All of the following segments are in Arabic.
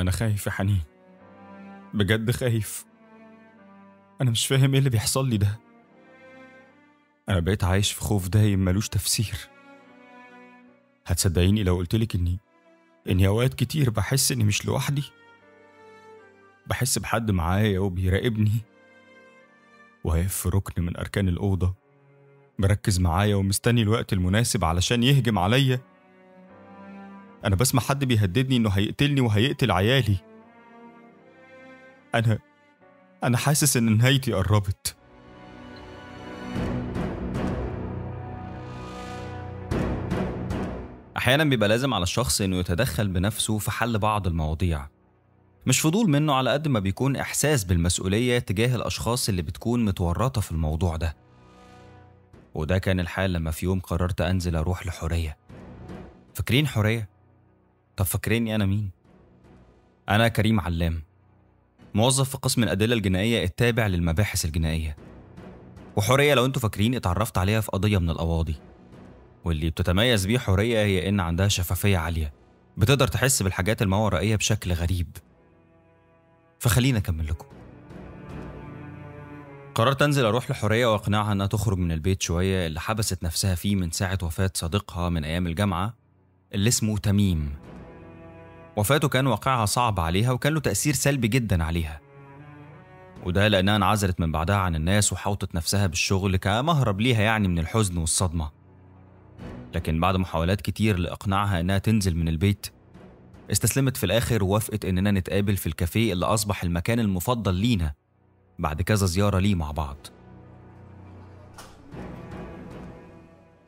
أنا خايف يا حنين، بجد خايف. أنا مش فاهم إيه اللي بيحصل لي ده. أنا بقيت عايش في خوف دايم ملوش تفسير. هتصدقيني لو قلتلك إني أوقات كتير بحس إني مش لوحدي، بحس بحد معايا وبيراقبني، واقف في ركن من أركان الأوضة مركز معايا ومستني الوقت المناسب علشان يهجم عليا. أنا بسمع حد بيهددني إنه هيقتلني وهيقتل عيالي. أنا حاسس إن نهايتي قربت. أحيانا بيبقى لازم على الشخص إنه يتدخل بنفسه في حل بعض المواضيع، مش فضول منه على قد ما بيكون إحساس بالمسؤولية تجاه الأشخاص اللي بتكون متورطة في الموضوع ده. وده كان الحال لما في يوم قررت أنزل أروح لحورية. فاكرين حورية؟ طب فاكريني أنا مين؟ أنا كريم علام، موظف في قسم الأدلة الجنائية التابع للمباحث الجنائية. وحورية لو أنتوا فاكرين اتعرفت عليها في قضية من القواضي، واللي بتتميز بيه حورية هي إن عندها شفافية عالية، بتقدر تحس بالحاجات الماورائية بشكل غريب. فخلينا أكمل لكم. قررت أنزل أروح لحورية وأقنعها إنها تخرج من البيت شوية اللي حبست نفسها فيه من ساعة وفاة صديقها من أيام الجامعة اللي اسمه تميم. وفاته كان واقعها صعب عليها وكان له تأثير سلبي جدا عليها، وده لأنها انعزلت من بعدها عن الناس وحوطت نفسها بالشغل كمهرب ليها يعني من الحزن والصدمة. لكن بعد محاولات كتير لإقناعها إنها تنزل من البيت، استسلمت في الآخر ووافقت إننا نتقابل في الكافيه اللي أصبح المكان المفضل لينا بعد كذا زيارة ليه مع بعض.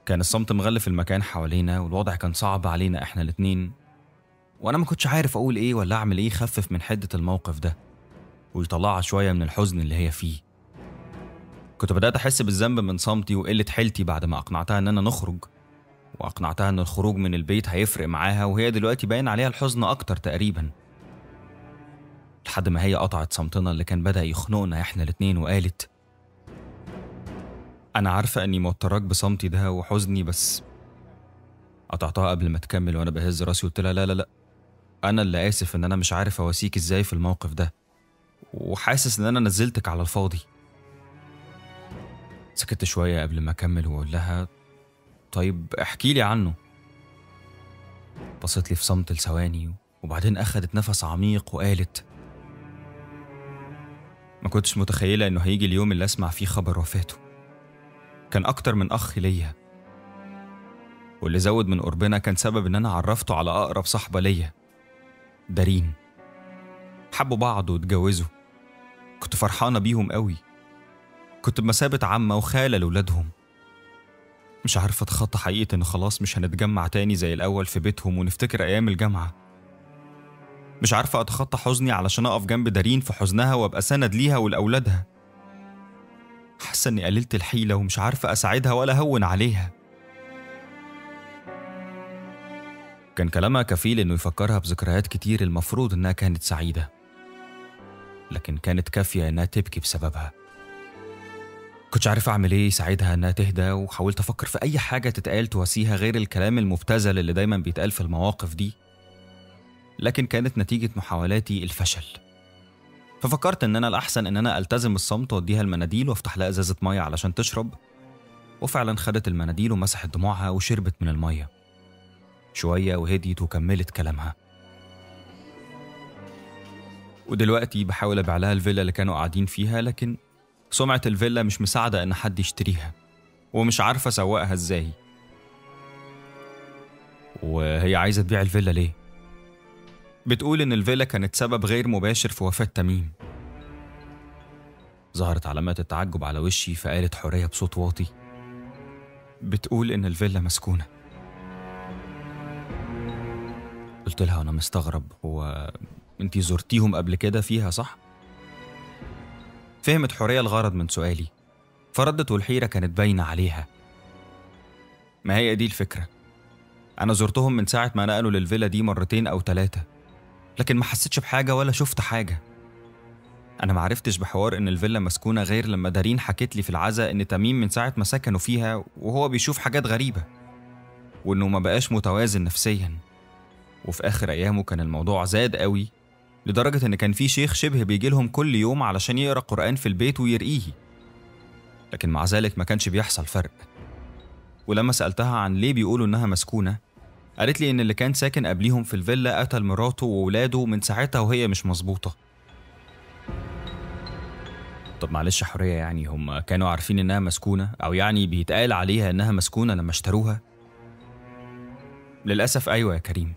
كان الصمت مغلف المكان حوالينا والوضع كان صعب علينا احنا الاتنين، وانا ما كنتش عارف اقول ايه ولا اعمل ايه يخفف من حدة الموقف ده ويطلعها شوية من الحزن اللي هي فيه. كنت بدأت احس بالذنب من صمتي وقلة حيلتي بعد ما اقنعتها اننا نخرج، واقنعتها ان الخروج من البيت هيفرق معاها، وهي دلوقتي باين عليها الحزن اكتر تقريبا. لحد ما هي قطعت صمتنا اللي كان بدأ يخنقنا احنا الاتنين وقالت: أنا عارفة أني موتراك بصمتي ده وحزني، بس قطعتها قبل ما تكمل وأنا بهز راسي وقلت لها: لا لا لا، أنا اللي آسف إن أنا مش عارف أواسيك إزاي في الموقف ده، وحاسس إن أنا نزلتك على الفاضي. سكت شوية قبل ما أكمل وأقول لها: طيب احكي لي عنه. بصت لي في صمت لثواني وبعدين أخدت نفس عميق وقالت: ما كنتش متخيلة إنه هيجي اليوم اللي أسمع فيه خبر وفاته. كان أكتر من أخ ليا، واللي زود من قربنا كان سبب إن أنا عرفته على أقرب صاحبة ليا، دارين. حبوا بعض واتجوزوا، كنت فرحانة بيهم قوي، كنت بمثابة عمة وخالة لولادهم. مش عارفة أتخطى حقيقة إن خلاص مش هنتجمع تاني زي الأول في بيتهم ونفتكر أيام الجامعة. مش عارفة أتخطى حزني علشان أقف جنب دارين في حزنها وأبقى سند ليها ولأولادها. حاسة إني قللت الحيلة ومش عارفة أساعدها ولا أهون عليها. كان كلامها كفيل إنه يفكرها بذكريات كتير المفروض إنها كانت سعيدة، لكن كانت كافية إنها تبكي بسببها. كنتش عارف أعمل إيه يساعدها إنها تهدى، وحاولت أفكر في أي حاجة تتقال تواسيها غير الكلام المبتذل اللي دايما بيتقال في المواقف دي، لكن كانت نتيجة محاولاتي الفشل. ففكرت إن أنا الأحسن إن أنا ألتزم الصمت وأديها المناديل وأفتح لها إزازة مية علشان تشرب، وفعلا خدت المناديل ومسحت دموعها وشربت من المية شوية وهديت وكملت كلامها. ودلوقتي بحاول أبيع لها الفيلا اللي كانوا قاعدين فيها، لكن سمعة الفيلا مش مساعدة إن حد يشتريها ومش عارفة أسوقها إزاي. وهي عايزة تبيع الفيلا ليه؟ بتقول إن الفيلا كانت سبب غير مباشر في وفاة تميم. ظهرت علامات التعجب على وشي، فقالت حورية بصوت واطي: بتقول إن الفيلا مسكونة. قلت لها أنا مستغرب: هو أنتي زرتيهم قبل كده فيها صح؟ فهمت حورية الغرض من سؤالي، فردت والحيرة كانت باينة عليها. ما هي دي الفكرة، أنا زرتهم من ساعة ما نقلوا للفيلا دي 2 أو 3، لكن ما حسيتش بحاجة ولا شفت حاجة. أنا ما عرفتش بحوار إن الفيلا مسكونة غير لما دارين حكت لي في العزا إن تميم من ساعة ما سكنوا فيها وهو بيشوف حاجات غريبة، وإنه ما بقاش متوازن نفسيا، وفي آخر أيامه كان الموضوع زاد قوي لدرجة إن كان في شيخ شبه بيجيلهم كل يوم علشان يقرأ قرآن في البيت ويرقيه، لكن مع ذلك ما كانش بيحصل فرق. ولما سألتها عن ليه بيقولوا إنها مسكونة، قالت لي إن اللي كان ساكن قبليهم في الفيلا قتل مراته وولاده، من ساعتها وهي مش مظبوطة. طب معلش حورية، يعني هم كانوا عارفين إنها مسكونة، أو يعني بيتقال عليها إنها مسكونة لما اشتروها؟ للأسف أيوة يا كريم.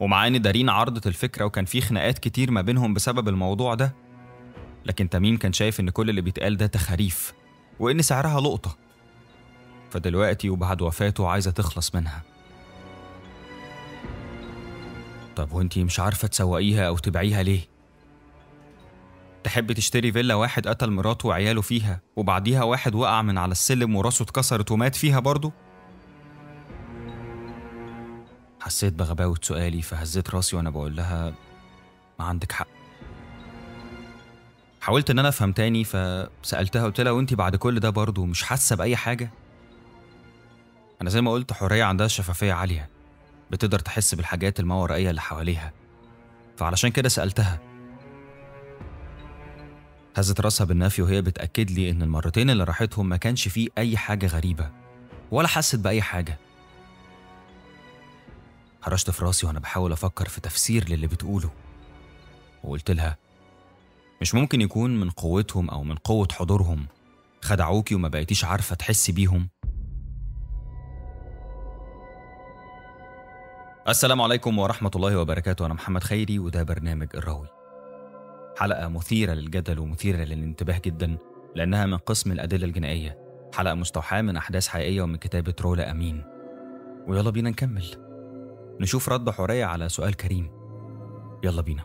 ومع إن دارين عرضت الفكرة وكان في خناقات كتير ما بينهم بسبب الموضوع ده، لكن تميم كان شايف إن كل اللي بيتقال ده تخاريف وإن سعرها لقطة، فدلوقتي وبعد وفاته عايزة تخلص منها. طب وانتي مش عارفة تسوقيها أو تبيعيها ليه؟ تحب تشتري فيلا واحد قتل مراته وعياله فيها، وبعديها واحد وقع من على السلم وراسه اتكسرت ومات فيها برضه؟ حسيت بغباوة سؤالي فهزيت راسي وأنا بقول لها ما عندك حق. حاولت إن أنا أفهم تاني فسألتها، قلت لها وأنتي بعد كل ده برضه مش حاسة بأي حاجة؟ أنا زي ما قلت حورية عندها شفافية عالية، بتقدر تحس بالحاجات الماورائية اللي حواليها، فعلشان كده سألتها. هزت راسها بالنفي وهي بتأكد لي إن المرتين اللي راحتهم ما كانش فيه أي حاجة غريبة ولا حست بأي حاجة. هرشت في راسي وأنا بحاول أفكر في تفسير للي بتقوله، وقلت لها مش ممكن يكون من قوتهم أو من قوة حضورهم خدعوكي وما بقيتيش عارفة تحسي بيهم. السلام عليكم ورحمة الله وبركاته، أنا محمد خيري وده برنامج الراوي. حلقة مثيرة للجدل ومثيرة للانتباه جدا لأنها من قسم الأدلة الجنائية، حلقة مستوحاة من أحداث حقيقية ومن كتابة رولا أمين. ويلا بينا نكمل نشوف رد حورية على سؤال كريم، يلا بينا.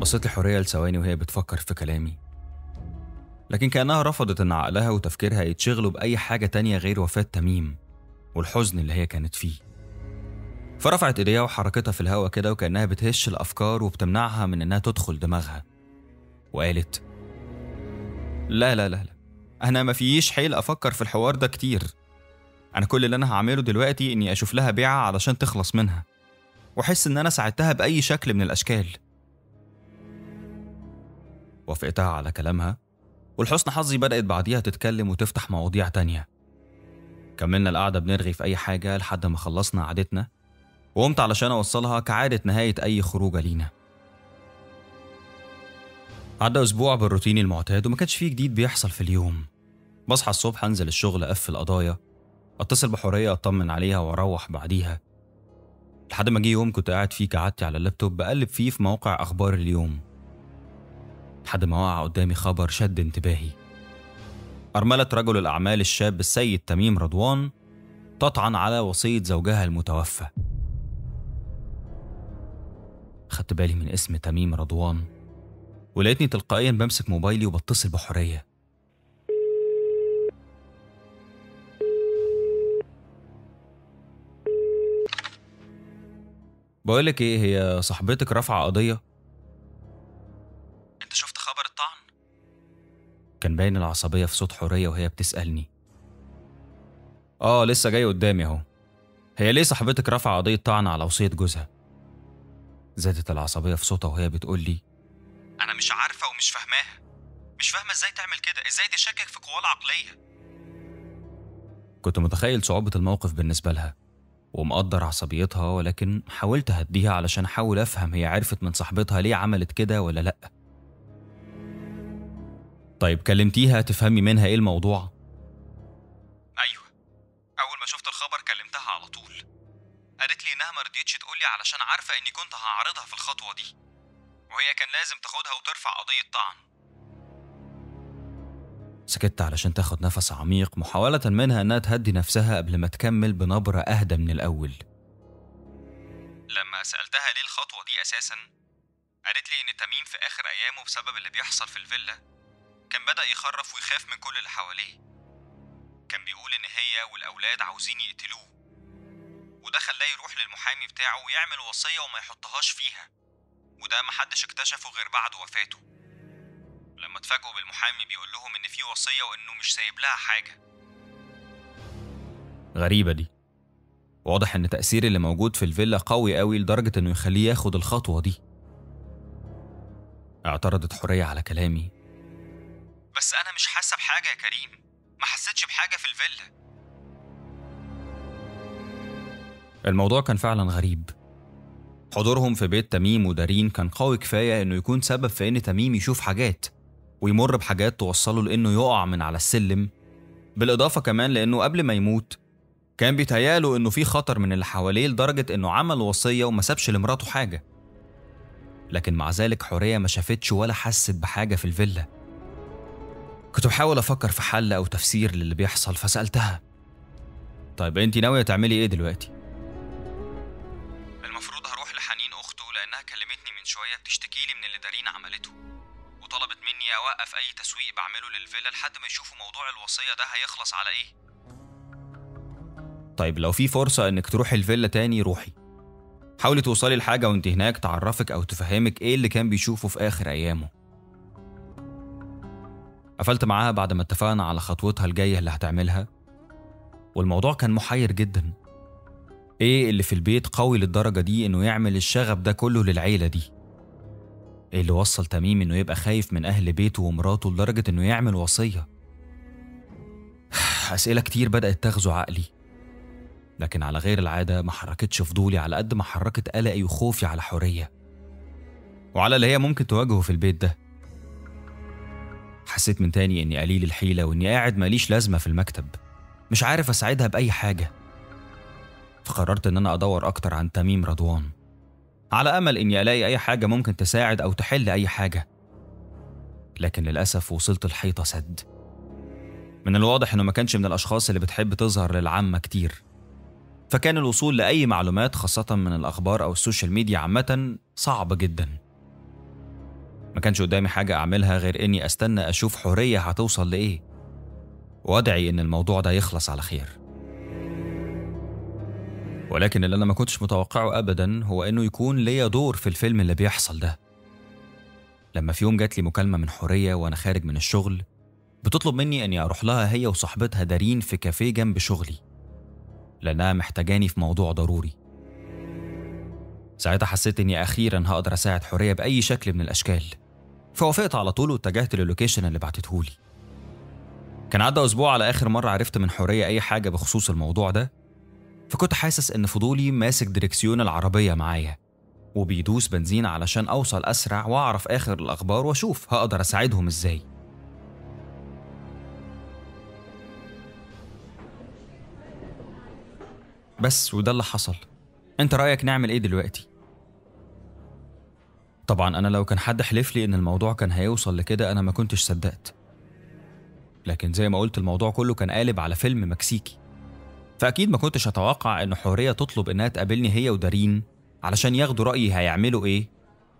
بصيت لحورية لثواني وهي بتفكر في كلامي، لكن كأنها رفضت إن عقلها وتفكيرها يتشغلوا بأي حاجة تانية غير وفاة تميم والحزن اللي هي كانت فيه. فرفعت إيديها وحركتها في الهواء كده وكأنها بتهش الأفكار وبتمنعها من إنها تدخل دماغها، وقالت لا لا لا لا، أنا ما فيش حيل أفكر في الحوار ده كتير. أنا كل اللي أنا هعمله دلوقتي إني أشوف لها بيعة علشان تخلص منها وأحس إن أنا ساعدتها بأي شكل من الأشكال. وافقتها على كلامها، والحسن حظي بدأت بعديها تتكلم وتفتح مواضيع تانية. كملنا القعدة بنرغي في أي حاجة لحد ما خلصنا عادتنا، وقمت علشان أوصلها كعادة نهاية أي خروجة لينا. عدى أسبوع بالروتين المعتاد وما كانش فيه جديد بيحصل في اليوم. بصحى الصبح، أنزل الشغل، أقفل قضايا، أتصل بحورية أطمن عليها وأروح بعديها، لحد ما جه يوم كنت قاعد فيه كعادتي على اللابتوب بقلب فيه في موقع أخبار اليوم، لحد ما وقع قدامي خبر شد انتباهي. أرملة رجل الأعمال الشاب السيد تميم رضوان تطعن على وصية زوجها المتوفى. خدت بالي من اسم تميم رضوان ولقيتني تلقائيا بمسك موبايلي وبتصل بحورية. بقولك إيه، هي صاحبتك رافعة قضية؟ كان باين العصبية في صوت حورية وهي بتسألني. آه لسه جاي قدامي أهو. هي ليه صاحبتك رافعة قضية طعن على وصية جوزها؟ زادت العصبية في صوتها وهي بتقول لي أنا مش عارفة ومش فاهماها، مش فاهمة إزاي تعمل كده، إزاي تشكك في قواها العقلية. كنت متخيل صعوبة الموقف بالنسبة لها ومقدر عصبيتها، ولكن حاولت أهديها علشان أحاول أفهم هي عرفت من صاحبتها ليه عملت كده ولا لأ. طيب كلمتيها تفهمي منها ايه الموضوع؟ ايوه، اول ما شفت الخبر كلمتها على طول. قالت لي انها ما رضيتش تقولي علشان عارفه اني كنت هعارضها في الخطوه دي، وهي كان لازم تاخدها وترفع قضيه طعن. سكت علشان تاخد نفس عميق، محاوله منها انها تهدي نفسها قبل ما تكمل بنبره اهدى من الاول. لما سالتها ليه الخطوه دي اساسا، قالت لي ان تميم في اخر ايامه بسبب اللي بيحصل في الفيلا كان بدأ يخرف ويخاف من كل اللي حواليه. كان بيقول إن هي والأولاد عاوزين يقتلوه، وده خلاه يروح للمحامي بتاعه ويعمل وصية وما يحطهاش فيها، وده محدش اكتشفه غير بعد وفاته. لما اتفاجئوا بالمحامي بيقول لهم ان في وصية وانه مش سايب لها حاجة. غريبة دي. واضح ان تأثير اللي موجود في الفيلا قوي قوي لدرجة انه يخليه ياخد الخطوة دي. اعترضت حورية على كلامي. بس انا مش حاسة بحاجة يا كريم، ما حسيتش بحاجة في الفيلا. الموضوع كان فعلا غريب. حضورهم في بيت تميم ودارين كان قوي كفاية انه يكون سبب في ان تميم يشوف حاجات ويمر بحاجات توصله لانه يقع من على السلم، بالاضافة كمان لانه قبل ما يموت كان بيتهيأله انه في خطر من اللي حواليه لدرجة انه عمل وصية وما سابش لمراته حاجة. لكن مع ذلك حورية ما شافتش ولا حست بحاجة في الفيلا. كنت بحاول افكر في حل او تفسير للي بيحصل، فسألتها طيب انتي ناوية تعملي ايه دلوقتي؟ المفروض هروح لحنين اخته لانها كلمتني من شوية بتشتكيلي من اللي دارين عملته، وطلبت مني اوقف اي تسويق بعمله للفيلا لحد ما يشوفوا موضوع الوصية ده هيخلص على ايه. طيب لو في فرصة انك تروحي الفيلا تاني روحي، حاولي توصلي لحاجة وانت هناك تعرفك او تفهمك ايه اللي كان بيشوفه في اخر ايامه. قفلت معاها بعد ما اتفقنا على خطوتها الجاية اللي هتعملها، والموضوع كان محير جدا. ايه اللي في البيت قوي للدرجة دي انه يعمل الشغف ده كله للعيلة دي؟ ايه اللي وصل تميم انه يبقى خايف من اهل بيته ومراته لدرجة انه يعمل وصية؟ اسئلة كتير بدأت تغزو عقلي، لكن على غير العادة ما حركتش فضولي على قد ما حركت قلقي وخوفي على حورية وعلى اللي هي ممكن تواجهه في البيت ده. حسيت من تاني اني قليل الحيلة واني قاعد ماليش لازمة في المكتب، مش عارف اساعدها بأي حاجة. فقررت ان انا ادور اكتر عن تميم رضوان على امل اني الاقي اي حاجة ممكن تساعد او تحل اي حاجة، لكن للأسف وصلت الحيطة سد. من الواضح انه ما كانش من الاشخاص اللي بتحب تظهر للعامة كتير، فكان الوصول لأي معلومات خاصة من الأخبار أو السوشيال ميديا عامة صعب جدا. ما كانش قدامي حاجة أعملها غير إني أستنى أشوف حورية هتوصل لإيه، وأدعي إن الموضوع ده يخلص على خير. ولكن اللي أنا ما كنتش متوقعه أبدا هو إنه يكون ليا دور في الفيلم اللي بيحصل ده. لما في يوم جات لي مكالمة من حورية وأنا خارج من الشغل بتطلب مني إني أروح لها هي وصاحبتها دارين في كافيه جنب شغلي لأنها محتاجاني في موضوع ضروري. ساعتها حسيت إني أخيراً هقدر أساعد حورية بأي شكل من الأشكال، فوافقت على طول واتجهت لللوكيشن اللي بعتتهولي. كان عدى أسبوع على آخر مرة عرفت من حورية أي حاجة بخصوص الموضوع ده، فكنت حاسس إن فضولي ماسك دركسيون العربية معايا وبيدوس بنزين علشان أوصل أسرع وأعرف آخر الأخبار وأشوف هقدر أساعدهم إزاي. بس وده اللي حصل. انت رأيك نعمل ايه دلوقتي؟ طبعا انا لو كان حد حلف لي ان الموضوع كان هيوصل لكده انا ما كنتش صدقت، لكن زي ما قلت الموضوع كله كان قالب على فيلم مكسيكي، فاكيد ما كنتش اتوقع ان حورية تطلب انها تقابلني هي ودارين علشان ياخدوا رأيي هيعملوا ايه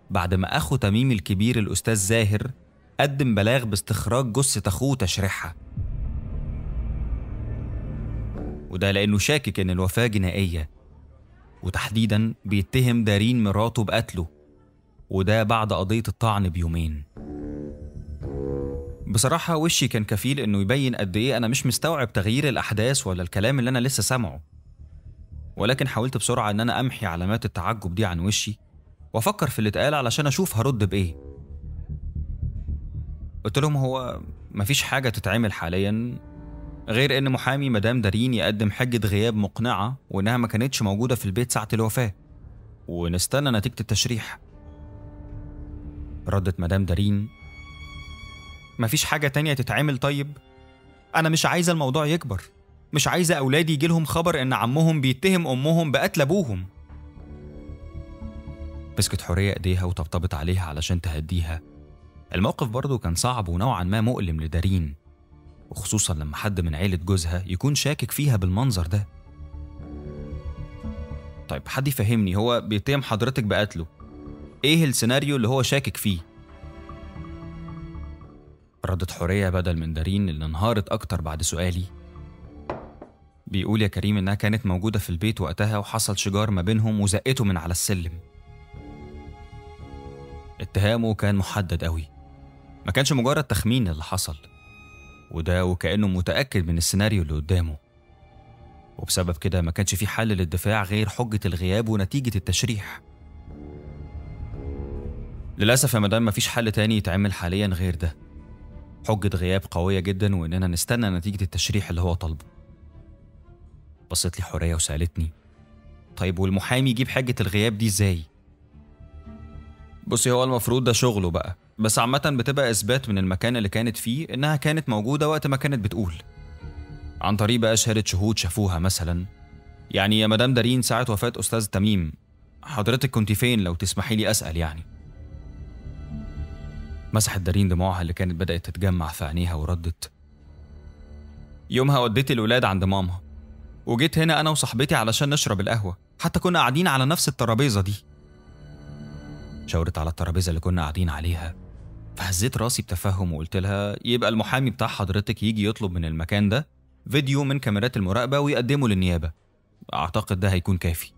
بعد ما اخو تميم الكبير الاستاذ زاهر قدم بلاغ باستخراج جثة اخوه تشريحها، وده لأنه شاكك إن الوفاة جنائية، وتحديداً بيتهم دارين مراته بقتله، وده بعد قضية الطعن بيومين. بصراحة وشي كان كفيل إنه يبين قد إيه أنا مش مستوعب تغيير الأحداث ولا الكلام اللي أنا لسه سامعه، ولكن حاولت بسرعة إن أنا أمحي علامات التعجب دي عن وشي وأفكر في اللي اتقال علشان أشوف هرد بإيه. قلت لهم هو مفيش حاجة تتعمل حالياً غير ان محامي مدام دارين يقدم حجة غياب مقنعة وانها ما كانتش موجودة في البيت ساعة الوفاة، ونستنى نتيجة التشريح. ردت مدام دارين مفيش حاجة تانية تتعمل؟ طيب انا مش عايزة الموضوع يكبر، مش عايزة اولادي يجيلهم خبر ان عمهم بيتهم امهم بقتل ابوهم. مسكت حورية ايديها وطبطبت عليها علشان تهديها. الموقف برضو كان صعب ونوعا ما مؤلم لدارين، وخصوصا لما حد من عيلة جوزها يكون شاكك فيها بالمنظر ده. طيب حد يفهمني، هو بيتهم حضرتك بقتله، ايه السيناريو اللي هو شاكك فيه؟ ردت حورية بدل من دارين اللي انهارت اكتر بعد سؤالي بيقول يا كريم إنها كانت موجودة في البيت وقتها وحصل شجار ما بينهم وزقته من على السلم. اتهامه كان محدد قوي، ما كانش مجرد تخمين اللي حصل، وده وكأنه متأكد من السيناريو اللي قدامه، وبسبب كده ما كانش في حل للدفاع غير حجة الغياب ونتيجة التشريح. للأسف يا مدام مفيش حل تاني يتعمل حاليا غير ده، حجة غياب قوية جدا وإننا نستنى نتيجة التشريح اللي هو طالبه. بصيت لي حورية وسألتني طيب والمحامي يجيب حجة الغياب دي إزاي؟ بصي هو المفروض ده شغله بقى، بس عامة بتبقى إثبات من المكان اللي كانت فيه إنها كانت موجودة وقت ما كانت بتقول، عن طريق بقى شهادة شهود شافوها مثلا. يعني يا مدام دارين ساعة وفاة أستاذ تميم حضرتك كنت فين لو تسمحي لي أسأل يعني؟ مسحت دارين دموعها اللي كانت بدأت تتجمع في عينيها وردت، يومها وديت الولاد عند ماما وجيت هنا أنا وصاحبتي علشان نشرب القهوة، حتى كنا قاعدين على نفس الترابيزة دي. شاورت على الترابيزة اللي كنا قاعدين عليها، فهزيت راسي بتفهم وقلت لها يبقى المحامي بتاع حضرتك يجي يطلب من المكان ده فيديو من كاميرات المراقبة ويقدمه للنيابة، أعتقد ده هيكون كافي.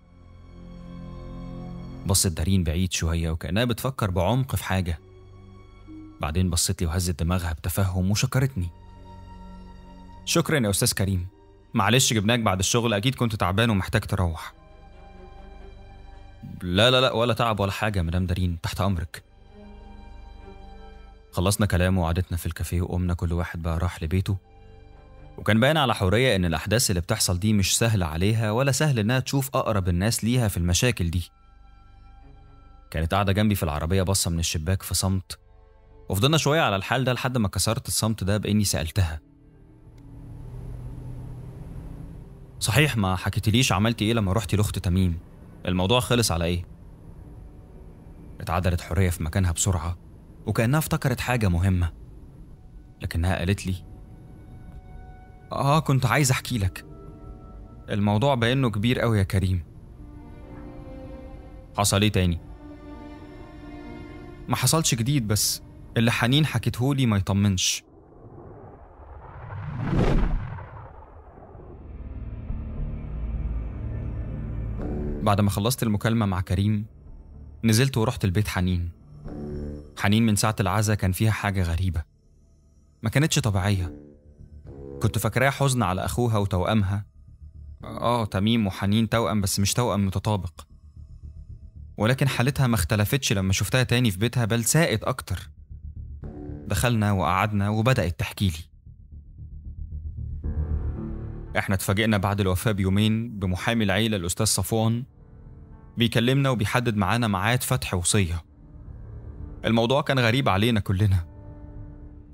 بصت دارين بعيد شوية وكأنها بتفكر بعمق في حاجة، بعدين بصت لي وهزت دماغها بتفهم وشكرتني، شكرا يا أستاذ كريم، معلش جبناك بعد الشغل أكيد كنت تعبان ومحتاج تروح. لا لا لا ولا تعب ولا حاجة يا مدام دارين، تحت أمرك. خلصنا كلام وقعدتنا في الكافيه وقمنا كل واحد بقى راح لبيته، وكان باين على حورية إن الأحداث اللي بتحصل دي مش سهلة عليها ولا سهل إنها تشوف أقرب الناس ليها في المشاكل دي. كانت قاعدة جنبي في العربية باصة من الشباك في صمت، وفضلنا شوية على الحال ده لحد ما كسرت الصمت ده بإني سألتها صحيح ما حكيتليش عملتي إيه لما روحتي لأخت تميم؟ الموضوع خلص على إيه؟ اتعدلت حورية في مكانها بسرعة وكأنها افتكرت حاجة مهمة، لكنها قالت لي كنت عايز أحكي لك، الموضوع بأنه كبير قوي يا كريم. حصل إيه تاني؟ ما حصلش جديد، بس اللي حنين حكيتهولي ما يطمنش. بعد ما خلصت المكالمة مع كريم نزلت ورحت البيت حنين. حنين من ساعة العزا كان فيها حاجة غريبة، ما كانتش طبيعية، كنت فاكراها حزن على أخوها وتوأمها، تميم وحنين توأم بس مش توأم متطابق، ولكن حالتها ما اختلفتش لما شفتها تاني في بيتها، بل ساءت أكتر. دخلنا وقعدنا وبدأت تحكيلي، احنا اتفاجئنا بعد الوفاة بيومين بمحامي العيلة الأستاذ صفوان بيكلمنا وبيحدد معانا ميعاد فتح وصية. الموضوع كان غريب علينا كلنا،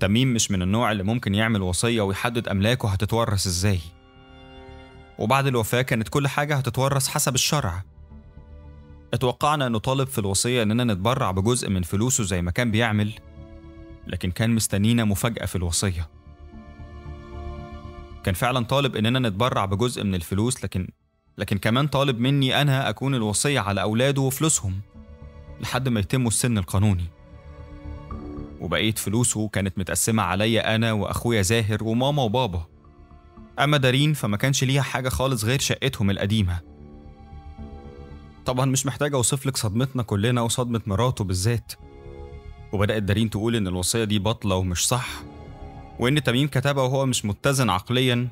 تميم مش من النوع اللي ممكن يعمل وصية ويحدد أملاكه هتتورث ازاي، وبعد الوفاة كانت كل حاجة هتتورث حسب الشرع. اتوقعنا انه طالب في الوصية اننا نتبرع بجزء من فلوسه زي ما كان بيعمل، لكن كان مستنينا مفاجأة في الوصية. كان فعلا طالب اننا نتبرع بجزء من الفلوس، لكن كمان طالب مني انا اكون الوصية على اولاده وفلوسهم لحد ما يتموا السن القانوني، وبقية فلوسه كانت متقسمة عليا انا واخويا زاهر وماما وبابا. اما دارين فما كانش ليها حاجة خالص غير شقتهم القديمة. طبعا مش محتاجة اوصف لك صدمتنا كلنا وصدمة مراته بالذات، وبدأت دارين تقول ان الوصية دي باطلة ومش صح، وإن تميم كتبها وهو مش متزن عقليا،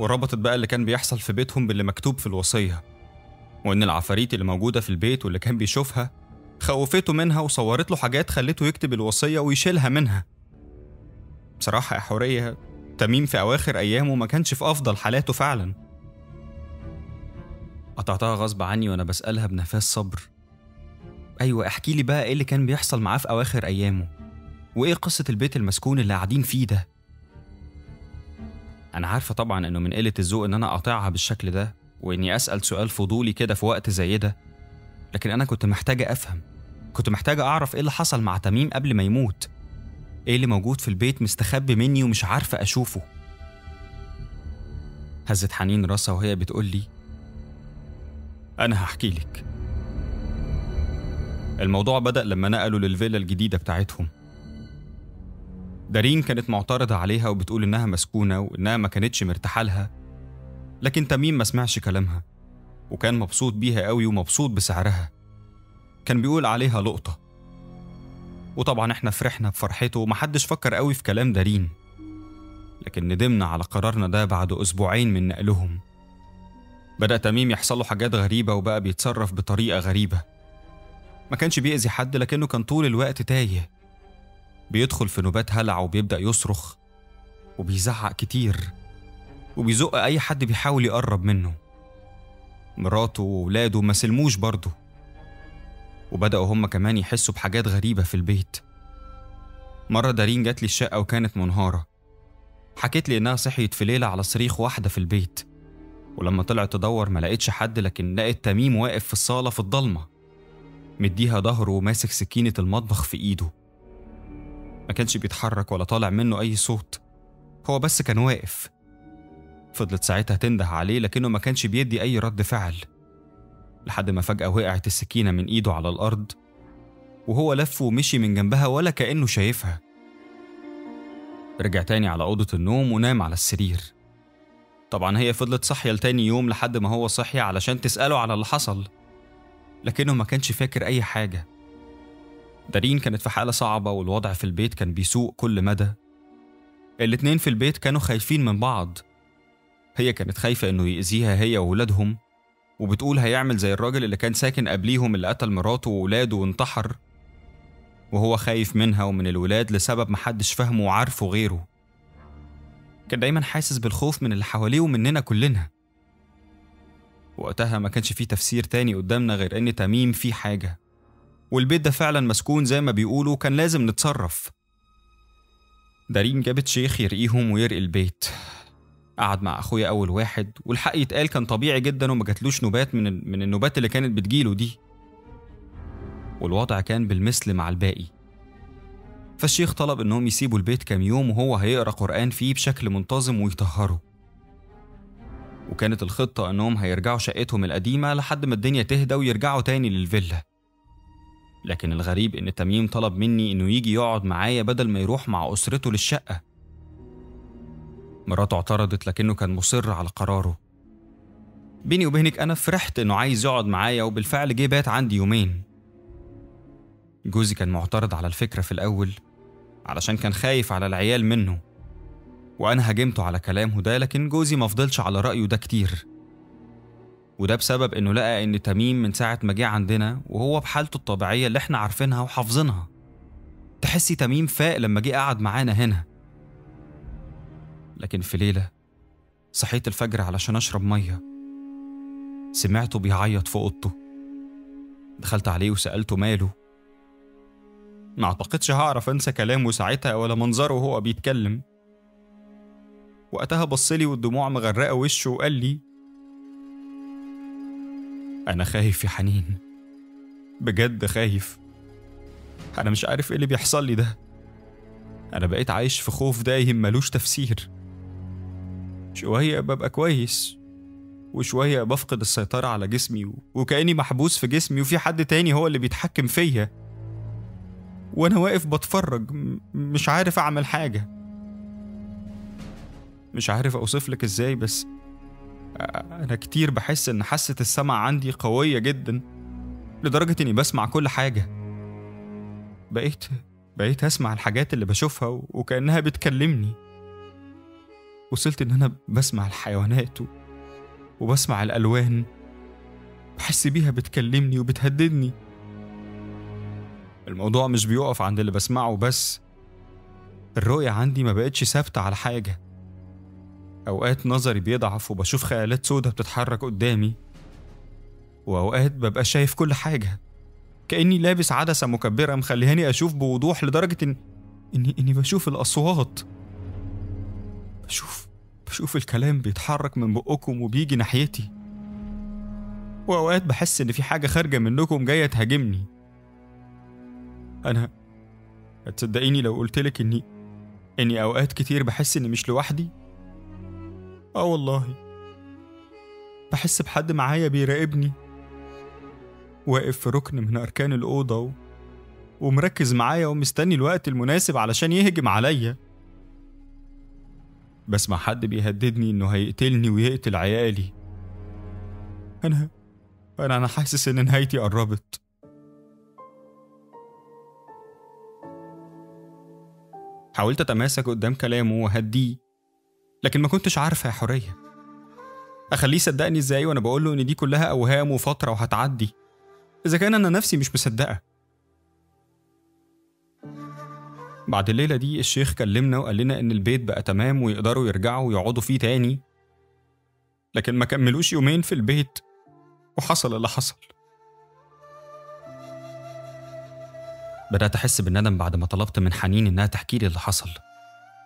وربطت بقى اللي كان بيحصل في بيتهم باللي مكتوب في الوصية، وإن العفاريت اللي موجودة في البيت واللي كان بيشوفها خوفته منها وصورت له حاجات خلته يكتب الوصية ويشيلها منها. بصراحة يا حورية، تميم في أواخر أيامه ما كانش في أفضل حالاته فعلا. قطعتها غصب عني وأنا بسألها بنفاس صبر، أيوة احكي لي بقى إيه اللي كان بيحصل معاه في أواخر أيامه، وإيه قصة البيت المسكون اللي قاعدين فيه ده؟ أنا عارفة طبعاً إنه من قلة الذوق إن أنا أقاطعها بالشكل ده وإني أسأل سؤال فضولي كده في وقت زي ده، لكن أنا كنت محتاجة أفهم، كنت محتاجة أعرف إيه اللي حصل مع تميم قبل ما يموت، إيه اللي موجود في البيت مستخبي مني ومش عارفة أشوفه. هزت حنين راسها وهي بتقول لي أنا هحكي لك. الموضوع بدأ لما نقلوا للفيلا الجديدة بتاعتهم. دارين كانت معترضة عليها وبتقول إنها مسكونة وإنها ما كانتش مرتاحة لها، لكن تميم ما سمعش كلامها وكان مبسوط بيها قوي ومبسوط بسعرها، كان بيقول عليها لقطة. وطبعا احنا فرحنا بفرحته ومحدش فكر قوي في كلام دارين، لكن ندمنا على قرارنا ده بعد أسبوعين من نقلهم. بدأ تميم يحصل له حاجات غريبة وبقى بيتصرف بطريقة غريبة، ما كانش بيأذي حد لكنه كان طول الوقت تايه، بيدخل في نوبات هلع وبيبدأ يصرخ وبيزعق كتير وبيزق أي حد بيحاول يقرب منه. مراته وولاده ما سلموش برضه، وبدأوا هما كمان يحسوا بحاجات غريبة في البيت. مرة دارين جات لي الشقة وكانت منهارة، حكيت لي إنها صحيت في ليلة على صريخ واحدة في البيت، ولما طلعت تدور ما لقيتش حد، لكن لقيت تميم واقف في الصالة في الضلمة مديها ظهره وماسك سكينة المطبخ في إيده، ما كانش بيتحرك ولا طالع منه أي صوت، هو بس كان واقف. فضلت ساعتها تنده عليه لكنه ما كانش بيدي أي رد فعل، لحد ما فجأة وقعت السكينة من إيده على الأرض وهو لف ومشي من جنبها ولا كأنه شايفها. رجع تاني على أوضة النوم ونام على السرير. طبعا هي فضلت صاحية لتاني يوم لحد ما هو صحي علشان تسأله على اللي حصل، لكنه ما كانش فاكر أي حاجة. دارين كانت في حالة صعبة والوضع في البيت كان بيسوء كل مدى، الاتنين في البيت كانوا خايفين من بعض، هي كانت خايفة إنه يأذيها هي وولادهم، وبتقول هيعمل زي الراجل اللي كان ساكن قبليهم اللي قتل مراته وولاده وانتحر، وهو خايف منها ومن الولاد لسبب محدش فاهمه وعارفه غيره. كان دايما حاسس بالخوف من اللي حواليه ومننا كلنا. وقتها ما كانش فيه تفسير تاني قدامنا غير إن تميم فيه حاجة، والبيت ده فعلا مسكون زي ما بيقولوا، كان لازم نتصرف. دارين جابت شيخ يرقيهم ويرقي البيت، قعد مع أخويا أول واحد، والحق يتقال كان طبيعي جدا وما جاتلوش نوبات من النوبات اللي كانت بتجيله دي، والوضع كان بالمثل مع الباقي. فالشيخ طلب إنهم يسيبوا البيت كام يوم وهو هيقرأ قرآن فيه بشكل منتظم ويطهره، وكانت الخطة إنهم هيرجعوا شقتهم القديمة لحد ما الدنيا تهدى ويرجعوا تاني للفيلا. لكن الغريب إن تميم طلب مني إنه يجي يقعد معايا بدل ما يروح مع أسرته للشقة. مراته اعترضت لكنه كان مصر على قراره. بيني وبينك أنا فرحت إنه عايز يقعد معايا، وبالفعل جه بات عندي يومين. جوزي كان معترض على الفكرة في الأول علشان كان خايف على العيال منه، وأنا هاجمته على كلامه ده، لكن جوزي ما فضلش على رأيه ده كتير، وده بسبب إنه لقى إن تميم من ساعة ما جه عندنا وهو بحالته الطبيعية اللي إحنا عارفينها وحافظينها. تحسي تميم فاق لما جه قعد معانا هنا. لكن في ليلة صحيت الفجر علشان أشرب مية، سمعته بيعيط في أوضته، دخلت عليه وسألته ماله. ما أعتقدش هعرف أنسى كلامه ساعتها ولا منظره وهو بيتكلم. وقتها بصلي والدموع مغرقة وشه وقال لي: أنا خايف يا حنين، بجد خايف، أنا مش عارف إيه اللي بيحصل لي ده، أنا بقيت عايش في خوف دايم ملوش تفسير، شوية ببقى كويس وشوية بفقد السيطرة على جسمي وكأني محبوس في جسمي وفي حد تاني هو اللي بيتحكم فيا، وأنا واقف بتفرج مش عارف أعمل حاجة. مش عارف أوصفلك إزاي، بس أنا كتير بحس إن حاسة السمع عندي قوية جدا لدرجة إني بسمع كل حاجة، بقيت أسمع الحاجات اللي بشوفها وكأنها بتكلمني. وصلت إن أنا بسمع الحيوانات وبسمع الألوان، بحس بيها بتكلمني وبتهددني. الموضوع مش بيقف عند اللي بسمعه بس، الرؤية عندي ما بقتش ثابتة على حاجة، أوقات نظري بيضعف وبشوف خيالات سودة بتتحرك قدامي، وأوقات ببقى شايف كل حاجة كأني لابس عدسة مكبرة مخليهاني أشوف بوضوح لدرجة إني بشوف الأصوات، بشوف الكلام بيتحرك من بقكم وبيجي ناحيتي، وأوقات بحس إن في حاجة خارجة منكم جاية تهاجمني. أنا هتصدقيني لو قلتلك إني أوقات كتير بحس إني مش لوحدي؟ آه والله، بحس بحد معايا بيراقبني، واقف في ركن من أركان الأوضة ومركز معايا ومستني الوقت المناسب علشان يهجم عليا. بسمع حد بيهددني انه هيقتلني ويقتل عيالي. انا حاسس ان نهايتي قربت. حاولت اتماسك قدام كلامه وهديه، لكن ما كنتش عارفه يا حوريه اخليه يصدقني ازاي وانا بقول له ان دي كلها اوهام وفتره وهتعدي، اذا كان انا نفسي مش مصدقه. بعد الليله دي الشيخ كلمنا وقال لنا ان البيت بقى تمام ويقدروا يرجعوا ويقعدوا فيه تاني، لكن ما كملوش يومين في البيت وحصل اللي حصل. بدأت أحس بالندم بعد ما طلبت من حنين إنها تحكي لي اللي حصل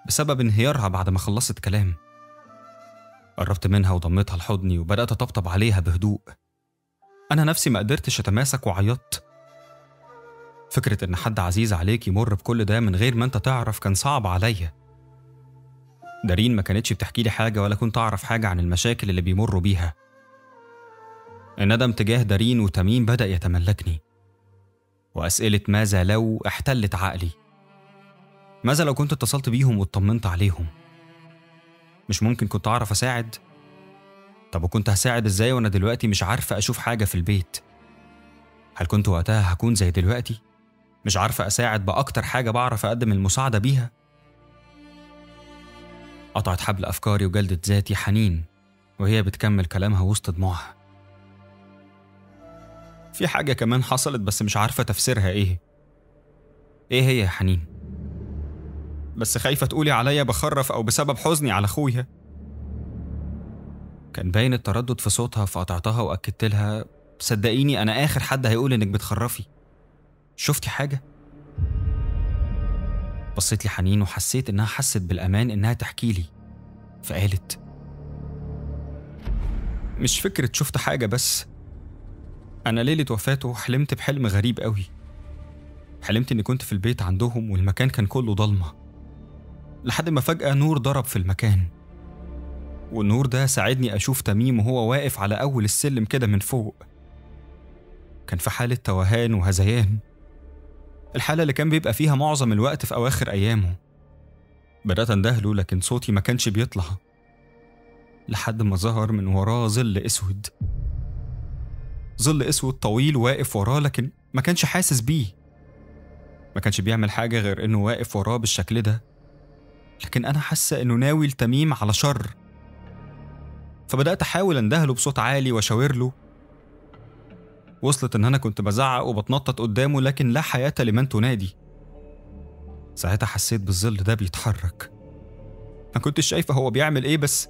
بسبب انهيارها بعد ما خلصت كلام. قربت منها وضمتها لحضني وبدأت أطبطب عليها بهدوء. أنا نفسي ما قدرتش أتماسك وعيطت. فكرة إن حد عزيز عليك يمر بكل ده من غير ما أنت تعرف كان صعب عليا. دارين ما كانتش بتحكي لي حاجة ولا كنت أعرف حاجة عن المشاكل اللي بيمروا بيها. الندم تجاه دارين وتميم بدأ يتملكني، وأسئلة ماذا لو احتلت عقلي. ماذا لو كنت اتصلت بيهم واطمنت عليهم؟ مش ممكن كنت أعرف أساعد؟ طب وكنت هساعد إزاي وأنا دلوقتي مش عارفة أشوف حاجة في البيت؟ هل كنت وقتها هكون زي دلوقتي؟ مش عارفة أساعد بأكتر حاجة بعرف أقدم المساعدة بيها؟ قطعت حبل أفكاري وجلدت ذاتي حنين وهي بتكمل كلامها وسط دموعها. في حاجة كمان حصلت بس مش عارفة تفسيرها ايه. ايه هي يا حنين؟ بس خايفة تقولي عليا بخرف او بسبب حزني على اخويا. كان باين التردد في صوتها فقطعتها واكدت لها صدقيني انا اخر حد هيقول انك بتخرفي. شفتي حاجة؟ بصيت لي حنين وحسيت انها حست بالامان انها تحكي لي، فقالت مش فكرة شفت حاجة، بس أنا ليلة وفاته حلمت بحلم غريب قوي. حلمت إني كنت في البيت عندهم والمكان كان كله ضلمة، لحد ما فجأة نور ضرب في المكان، والنور ده ساعدني أشوف تميم وهو واقف على أول السلم كده من فوق. كان في حالة توهان وهزيان، الحالة اللي كان بيبقى فيها معظم الوقت في أواخر أيامه. بدأت أندهله لكن صوتي ما كانش بيطلع، لحد ما ظهر من وراه ظل أسود. ظل اسود طويل واقف وراه، لكن ما كانش حاسس بيه، ما كانش بيعمل حاجه غير انه واقف وراه بالشكل ده. لكن انا حاسه انه ناوي لتميم على شر، فبدات احاول اندهله بصوت عالي واشاور له. وصلت ان انا كنت بزعق وبتنطط قدامه، لكن لا حياه لمن تنادي. ساعتها حسيت بالظل ده بيتحرك، ما كنتش شايفه هو بيعمل ايه، بس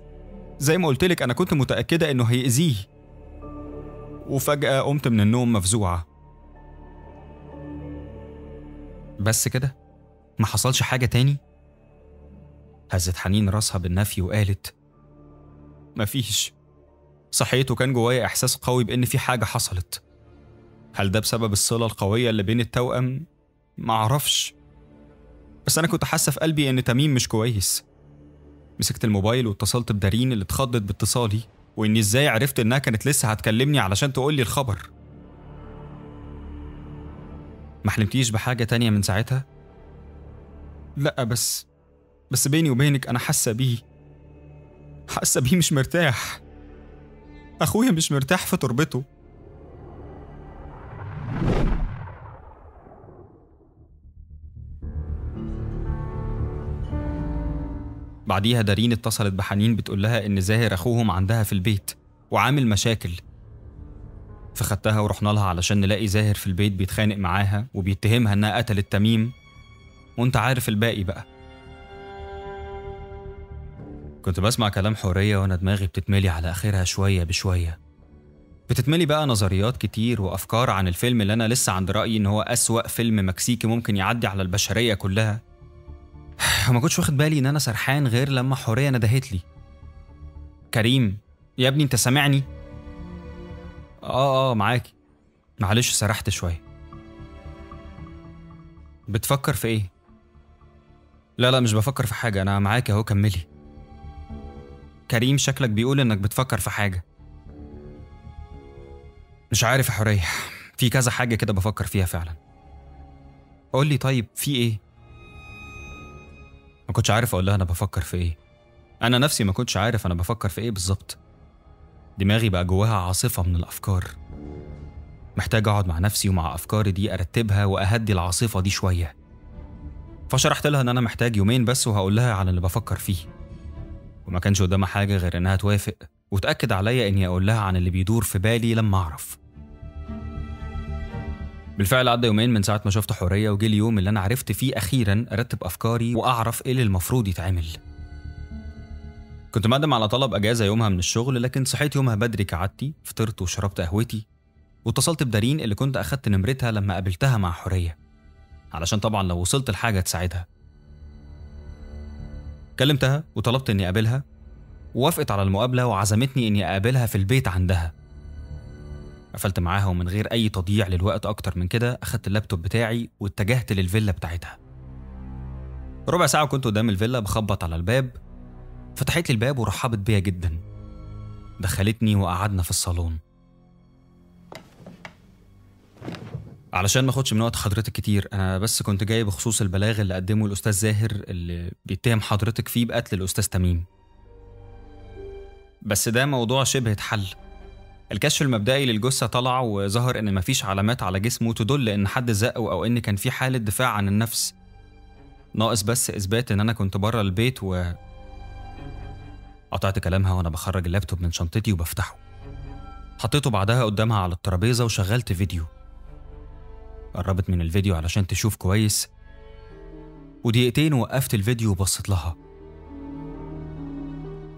زي ما قلتلك انا كنت متاكده انه هيأذيه. وفجأة قمت من النوم مفزوعة. بس كده؟ ما حصلش حاجة تاني؟ هزت حنين راسها بالنفي وقالت مفيش. صحيت وكان جوايا إحساس قوي بإن في حاجة حصلت. هل ده بسبب الصلة القوية اللي بين التوأم؟ معرفش، بس أنا كنت حاسة في قلبي إن تميم مش كويس. مسكت الموبايل واتصلت بدارين اللي اتخضت باتصالي، وإني إزاي عرفت إنها كانت لسه هتكلمني علشان تقولي الخبر. ما حلمتيش بحاجة تانية من ساعتها؟ لأ، بس بيني وبينك أنا حاسة بيه مش مرتاح. أخويا مش مرتاح في تربته. بعديها دارين اتصلت بحنين بتقولها إن زاهر أخوهم عندها في البيت وعامل مشاكل. فخدتها ورحنا لها علشان نلاقي زاهر في البيت بيتخانق معاها وبيتهمها إنها قتلت تميم، وأنت عارف الباقي بقى. كنت بسمع كلام حورية وأنا دماغي بتتملي على آخرها شوية بشوية. بتتملي بقى نظريات كتير وأفكار عن الفيلم اللي أنا لسه عند رأيي إن هو أسوأ فيلم مكسيكي ممكن يعدي على البشرية كلها. وما كنتش واخد بالي ان انا سرحان غير لما حورية ندهت لي كريم يا ابني انت سامعني؟ اه معاكي، معلش سرحت شويه. بتفكر في ايه؟ لا مش بفكر في حاجه، انا معاكي اهو كملي. كريم شكلك بيقول انك بتفكر في حاجه. مش عارف يا حورية، في كذا حاجه كده بفكر فيها فعلا. قول لي طيب في ايه؟ ما كنتش عارف اقول لها انا بفكر في ايه، أنا نفسي ما كنتش عارف أنا بفكر في إيه بالظبط. دماغي بقى جواها عاصفة من الأفكار. محتاج أقعد مع نفسي ومع أفكاري دي أرتبها وأهدي العاصفة دي شوية. فشرحت لها إن أنا محتاج يومين بس وهقول لها على اللي بفكر فيه. وما كانش قدامها حاجة غير إنها توافق وتأكد عليا إني أقول لها عن اللي بيدور في بالي لما أعرف. بالفعل عدى يومين من ساعة ما شفت حورية، وجي اليوم اللي أنا عرفت فيه أخيرا أرتب أفكاري وأعرف إيه اللي المفروض يتعمل. كنت مقدم على طلب أجازة يومها من الشغل، لكن صحيت يومها بدري كعادتي، فطرت وشربت قهوتي واتصلت بدارين اللي كنت أخدت نمرتها لما قابلتها مع حورية، علشان طبعا لو وصلت لحاجة تساعدها. كلمتها وطلبت إني أقابلها، ووافقت على المقابلة وعزمتني إني أقابلها في البيت عندها. قفلت معاها ومن غير أي تضييع للوقت أكتر من كده أخدت اللابتوب بتاعي واتجهت للفيلا بتاعتها. ربع ساعة كنت قدام الفيلا بخبط على الباب. فتحت لي الباب ورحبت بيا جدا، دخلتني وقعدنا في الصالون. علشان ما اخدش من وقت حضرتك كتير، أنا بس كنت جاي بخصوص البلاغ اللي قدمه الأستاذ زاهر اللي بيتهم حضرتك فيه بقتل الأستاذ تميم. بس ده موضوع شبه اتحل. الكشف المبدئي للجثة طلع وظهر إن مفيش علامات على جسمه تدل إن حد زقه أو إن كان في حالة دفاع عن النفس. ناقص بس إثبات إن أنا كنت بره البيت. و قطعت كلامها وأنا بخرج اللابتوب من شنطتي وبفتحه. حطيته بعدها قدامها على الترابيزة وشغلت فيديو. قربت من الفيديو علشان تشوف كويس، ودقيقتين وقفت الفيديو وبصيت لها.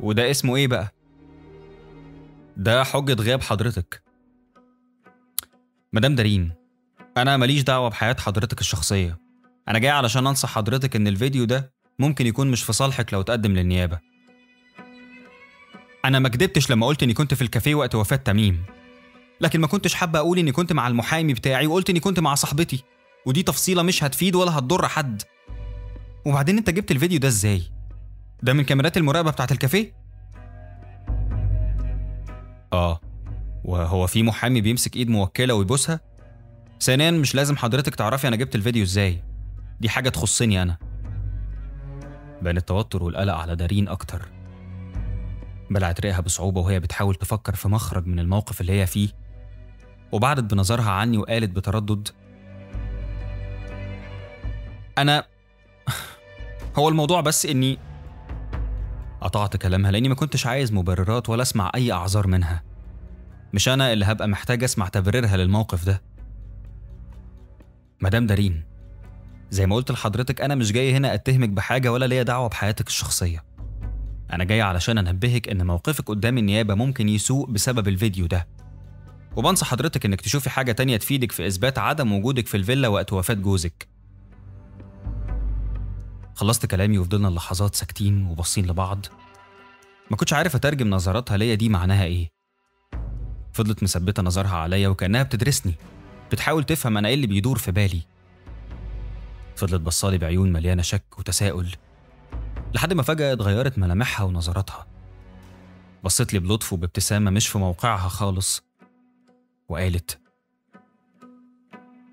وده اسمه إيه بقى؟ ده حجة غياب حضرتك. مدام دارين، أنا ماليش دعوة بحياة حضرتك الشخصية. أنا جاي علشان أنصح حضرتك إن الفيديو ده ممكن يكون مش في صالحك لو تقدم للنيابة. أنا ما كدبتش لما قلت إني كنت في الكافيه وقت وفاة تميم، لكن ما كنتش حابة أقول إني كنت مع المحامي بتاعي وقلت إني كنت مع صاحبتي، ودي تفصيلة مش هتفيد ولا هتضر حد. وبعدين أنت جبت الفيديو ده إزاي؟ ده من كاميرات المراقبة بتاعة الكافيه؟ آه، وهو في محامي بيمسك إيد موكلة ويبوسها؟ ثانياً مش لازم حضرتك تعرفي أنا جبت الفيديو إزاي، دي حاجة تخصني أنا. بان التوتر والقلق على دارين أكتر. بلعت ريقها بصعوبة وهي بتحاول تفكر في مخرج من الموقف اللي هي فيه، وبعدت بنظرها عني وقالت بتردد: أنا هو الموضوع بس إني... قطعت كلامها لأني ما كنتش عايز مبررات ولا أسمع أي أعذار منها. مش أنا اللي هبقى محتاج أسمع تبريرها للموقف ده. مدام دارين، زي ما قلت لحضرتك أنا مش جاي هنا أتهمك بحاجة ولا ليا دعوة بحياتك الشخصية. أنا جاي علشان أنبهك إن موقفك قدام النيابة ممكن يسوء بسبب الفيديو ده، وبنصح حضرتك إنك تشوفي حاجة تانية تفيدك في إثبات عدم وجودك في الفيلا وقت وفاة جوزك. خلصت كلامي وفضلنا لحظات ساكتين وبصين لبعض. ما كنتش عارف أترجم نظراتها ليا دي معناها إيه. فضلت مثبتة نظرها عليا وكأنها بتدرسني، بتحاول تفهم أنا إيه اللي بيدور في بالي. فضلت بصالي بعيون مليانة شك وتساؤل لحد ما فجأة اتغيرت ملامحها ونظراتها. بصت لي بلطف وبابتسامة مش في موقعها خالص وقالت: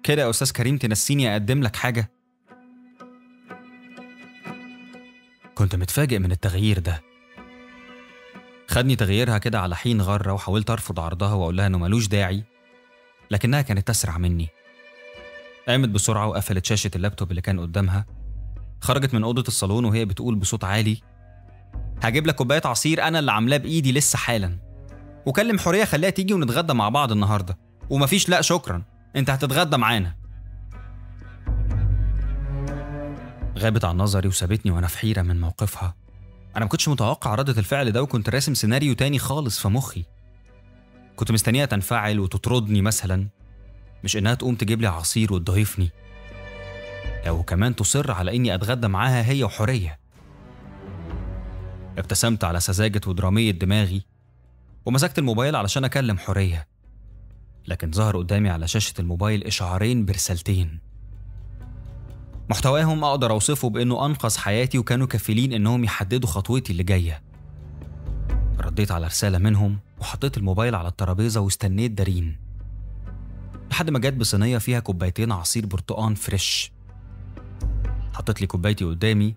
كده يا أستاذ كريم تنسيني أقدم لك حاجة؟ كنت متفاجئ من التغيير ده. خدني تغييرها كده على حين غرة، وحاولت أرفض عرضها وأقول لها إنه ملوش داعي، لكنها كانت أسرع مني. قامت بسرعة وقفلت شاشة اللابتوب اللي كان قدامها. خرجت من أوضة الصالون وهي بتقول بصوت عالي: هجيب لك كوباية عصير أنا اللي عاملاه بإيدي لسه حالا، وكلم حورية خليها تيجي ونتغدى مع بعض النهاردة، ومفيش لأ شكرا، أنت هتتغدى معانا. غابت عن نظري وسابتني وأنا في حيرة من موقفها. أنا ما كنتش متوقع ردة الفعل ده، وكنت راسم سيناريو تاني خالص في مخي. كنت مستنيها تنفعل وتطردني مثلا، مش إنها تقوم تجيب لي عصير وتضيفني، أو كمان تصر على إني أتغدى معاها هي وحورية. ابتسمت على سذاجة ودرامية دماغي ومسكت الموبايل علشان أكلم حورية، لكن ظهر قدامي على شاشة الموبايل إشعارين برسالتين محتواهم أقدر أوصفه بإنه أنقذ حياتي وكانوا كفيلين إنهم يحددوا خطوتي اللي جاية. رديت على رسالة منهم وحطيت الموبايل على الترابيزة واستنيت دارين لحد ما جت بصينية فيها كوبايتين عصير برتقان فريش. حطت لي كوبايتي قدامي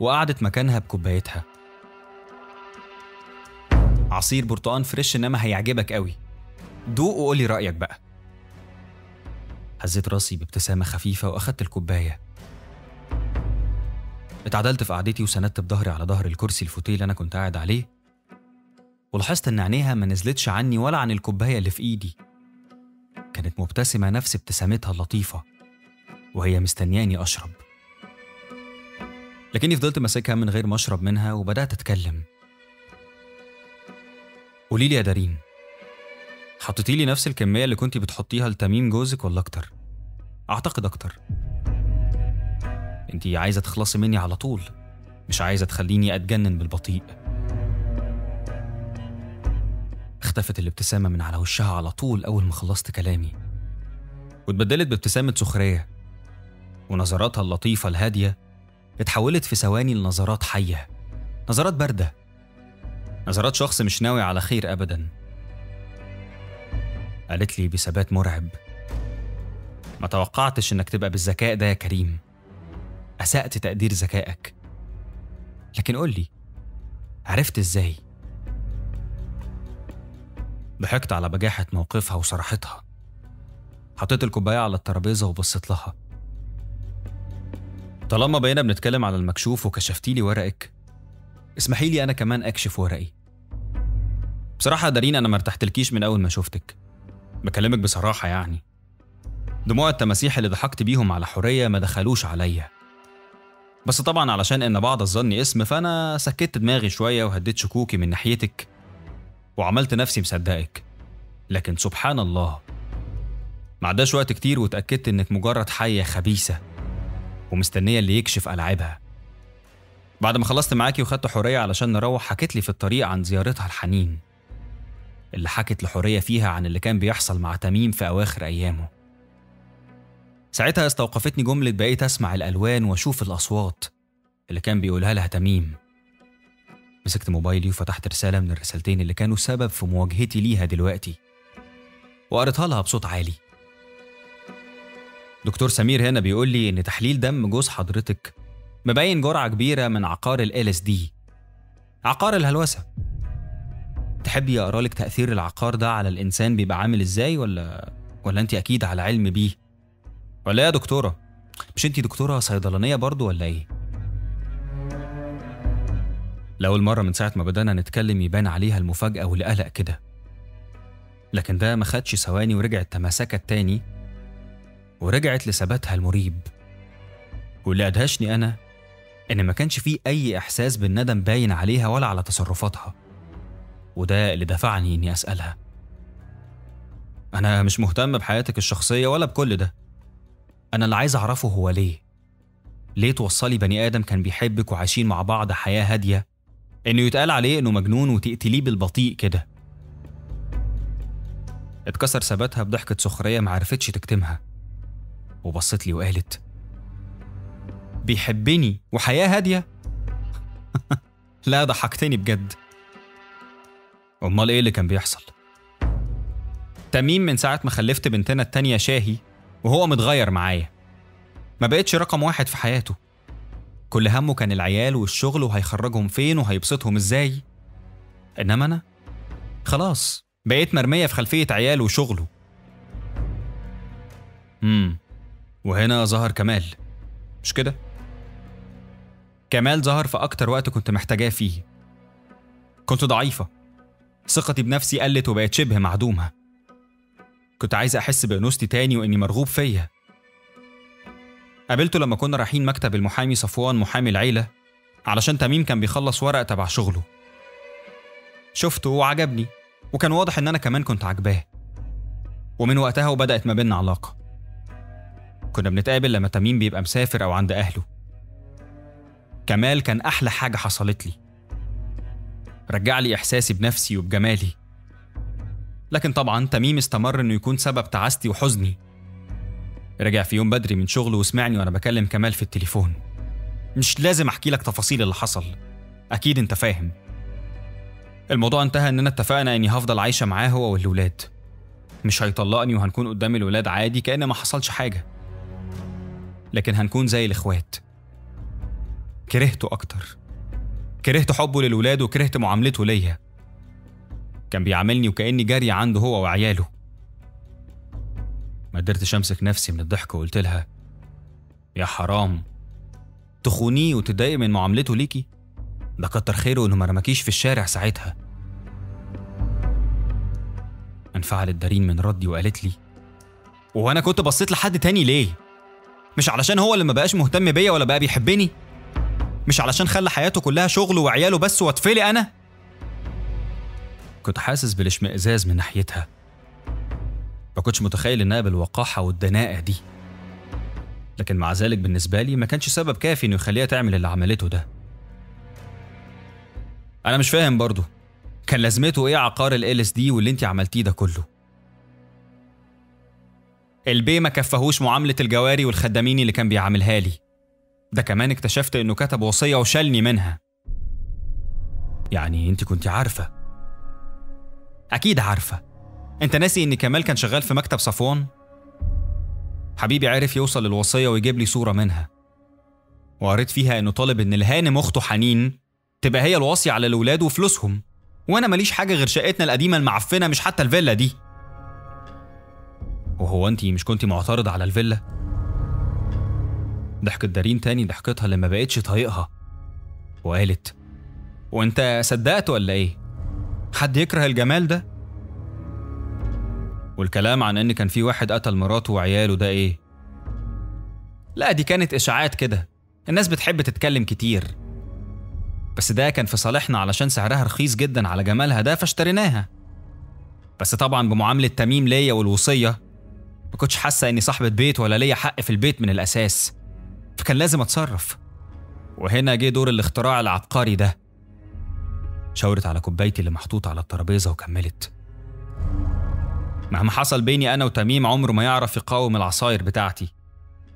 وقعدت مكانها بكوبايتها، عصير برتقان فريش انما هيعجبك قوي. دوق وقولي رايك بقى. هزيت راسي بابتسامه خفيفه واخدت الكوبايه. اتعدلت في قعدتي وسندت بظهري على ظهر الكرسي الفوتيه اللي انا كنت قاعد عليه، ولاحظت ان عينيها ما نزلتش عني ولا عن الكوبايه اللي في ايدي. كانت مبتسمه نفس ابتسامتها اللطيفه وهي مستنياني اشرب، لكني فضلت ماسكها من غير ما اشرب منها وبدات اتكلم. قولي لي يا دارين، حطيتي لي نفس الكميه اللي كنتي بتحطيها لتميم جوزك ولا اكتر؟ اعتقد اكتر. انتي عايزه تخلصي مني على طول، مش عايزه تخليني اتجنن بالبطيء. اختفت الابتسامه من على وشها على طول اول ما خلصت كلامي، واتبدلت بابتسامه سخريه، ونظراتها اللطيفه الهاديه اتحولت في ثواني لنظرات حيه، نظرات بارده، نظرات شخص مش ناوي على خير ابدا. قالت لي بثبات مرعب، ما توقعتش انك تبقى بالذكاء ده يا كريم، أسأت تقدير ذكائك، لكن قولي عرفت ازاي؟ ضحكت على بجاحة موقفها وصراحتها، حطيت الكوباية على الترابيزة وبصيت لها. طالما بقينا بنتكلم على المكشوف وكشفتي لي ورقك، اسمحي لي أنا كمان أكشف ورقي. بصراحة يا دارين أنا ما ارتحتلكيش من أول ما شفتك، بكلمك بصراحة يعني. دموع التماسيح اللي ضحكت بيهم على حورية ما دخلوش عليا، بس طبعا علشان ان بعض الظن اسم فانا سكت دماغي شويه وهديت شكوكي من ناحيتك وعملت نفسي مصدقك، لكن سبحان الله ما عداش وقت كتير واتاكدت انك مجرد حيه خبيثه ومستنيه اللي يكشف العابها. بعد ما خلصت معاكي وخدت حوريه علشان نروح، حكت لي في الطريق عن زيارتها لحنين، اللي حكت لحوريه فيها عن اللي كان بيحصل مع تميم في اواخر ايامه. ساعتها استوقفتني جملة بقيت أسمع الألوان وأشوف الأصوات اللي كان بيقولها لها تميم. مسكت موبايلي وفتحت رسالة من الرسالتين اللي كانوا سبب في مواجهتي ليها دلوقتي، وقريتها لها بصوت عالي. دكتور سمير هنا بيقول لي إن تحليل دم جوز حضرتك مبين جرعة كبيرة من عقار ال LSD، عقار الهلوسة. تحبي أقرالك تأثير العقار ده على الإنسان بيبقى عامل إزاي، ولا أنت أكيد على علم بيه؟ ولا يا دكتورة، مش انتي دكتورة صيدلانية برضو ولا ايه؟ لأول مرة من ساعة ما بدأنا نتكلم يبان عليها المفاجأة والقلق كده، لكن ده ما خدش ثواني ورجعت تماسكت تاني ورجعت لثباتها المريب. واللي أدهشني أنا إن ما كانش فيه أي إحساس بالندم باين عليها ولا على تصرفاتها، وده اللي دفعني إني أسألها. أنا مش مهتم بحياتك الشخصية ولا بكل ده، أنا اللي عايز أعرفه هو ليه توصلي بني آدم كان بيحبك وعايشين مع بعض حياة هادية إنه يتقال عليه إنه مجنون وتقتليه بالبطيء كده؟ اتكسر ثباتها بضحكة سخرية معرفتش تكتمها، وبصت لي وقالت بيحبني وحياة هادية؟ لا ضحكتني بجد. أمال إيه اللي كان بيحصل؟ تميم من ساعة ما خلفت بنتنا التانية شاهي وهو متغير معايا، ما بقتش رقم واحد في حياته. كل همه كان العيال والشغل وهيخرجهم فين وهيبسطهم ازاي، انما انا خلاص بقيت مرميه في خلفيه عيال وشغله. وهنا ظهر كمال، مش كده؟ كمال ظهر في اكتر وقت كنت محتاجاه فيه. كنت ضعيفه، ثقتي بنفسي قلت وبقت شبه معدومه، كنت عايز أحس بأنوثتي تاني وإني مرغوب فيا. قابلته لما كنا رايحين مكتب المحامي صفوان محامي العيلة علشان تميم كان بيخلص ورق تبع شغله. شفته وعجبني، وكان واضح إن أنا كمان كنت عجباه، ومن وقتها وبدأت ما بيننا علاقة. كنا بنتقابل لما تميم بيبقى مسافر أو عند أهله. كمال كان أحلى حاجة حصلت لي، رجع لي إحساسي بنفسي وبجمالي، لكن طبعا تميم استمر انه يكون سبب تعاستي وحزني. رجع في يوم بدري من شغله وسمعني وانا بكلم كمال في التليفون. مش لازم احكي لك تفاصيل اللي حصل، اكيد انت فاهم. الموضوع انتهى اننا اتفقنا اني هفضل عايشه معاه هو والولاد، مش هيطلقني وهنكون قدام الولاد عادي كأن ما حصلش حاجه، لكن هنكون زي الاخوات. كرهته اكتر، كرهت حبه للولاد وكرهت معاملته ليا، كان بيعاملني وكأني جاري عنده هو وعياله. ما قدرتش امسك نفسي من الضحك وقلت لها: يا حرام، تخونيه وتضايقي من معاملته ليكي؟ ده كتر خيره انه ما رمكيش في الشارع ساعتها. انفعلت دارين من ردي وقالت لي: وانا كنت بصيت لحد تاني ليه؟ مش علشان هو اللي ما بقاش مهتم بيا ولا بقى بيحبني؟ مش علشان خلى حياته كلها شغله وعياله بس واتفلي انا؟ كنت حاسس بالاشمئزاز من ناحيتها، ما كنتش متخيل انها بالوقاحه والدناءه دي، لكن مع ذلك بالنسبه لي ما كانش سبب كافي انه يخليها تعمل اللي عملته ده. انا مش فاهم برضه كان لازمته ايه عقار ال LSD واللي انت عملتيه ده كله؟ البي ما كفهوش معامله الجواري والخدامين اللي كان بيعاملها لي، ده كمان اكتشفت انه كتب وصيه وشالني منها. يعني انت كنت عارفه؟ اكيد عارفه. انت ناسي ان كمال كان شغال في مكتب صفوان؟ حبيبي عرف يوصل للوصيه ويجيب لي صوره منها، وقريت فيها انه طالب ان الهانم اخته حنين تبقى هي الوصيه على الاولاد وفلوسهم، وانا ماليش حاجه غير شقتنا القديمه المعفنه، مش حتى الفيلا دي. وهو انت مش كنت معترضه على الفيلا؟ ضحكت دارين تاني ضحكتها لما بقتش طايقها وقالت: وانت صدقت ولا ايه؟ حد يكره الجمال ده؟ والكلام عن ان كان في واحد قتل مراته وعياله ده ايه؟ لا، دي كانت اشاعات كده، الناس بتحب تتكلم كتير، بس ده كان في صالحنا علشان سعرها رخيص جدا على جمالها ده فاشتريناها. بس طبعا بمعاملة تميم ليا والوصية ما كنتش حاسة اني صاحبة بيت ولا ليا حق في البيت من الاساس، فكان لازم اتصرف. وهنا جه دور الاختراع العبقري ده. شاورت على كوبايتي اللي محطوطة على الترابيزة وكملت: مهما حصل بيني انا وتميم عمره ما يعرف يقاوم العصاير بتاعتي.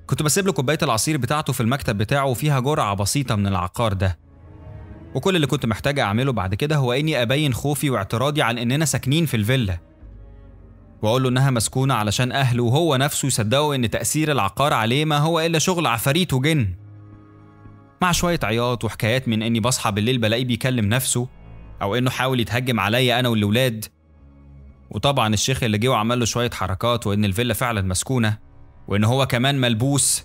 كنت بسيب له كوباية العصير بتاعته في المكتب بتاعه وفيها جرعة بسيطة من العقار ده، وكل اللي كنت محتاج اعمله بعد كده هو اني ابين خوفي واعتراضي عن اننا ساكنين في الفيلا، واقول له انها مسكونه علشان اهله وهو نفسه يصدقوا ان تاثير العقار عليه ما هو الا شغل عفاريت وجن، مع شويه عياط وحكايات من اني بصحى بالليل بلاقيه بيكلم نفسه او انه حاول يتهجم عليا انا والولاد، وطبعا الشيخ اللي جه وعمل له شويه حركات، وان الفيلا فعلا مسكونه وان هو كمان ملبوس.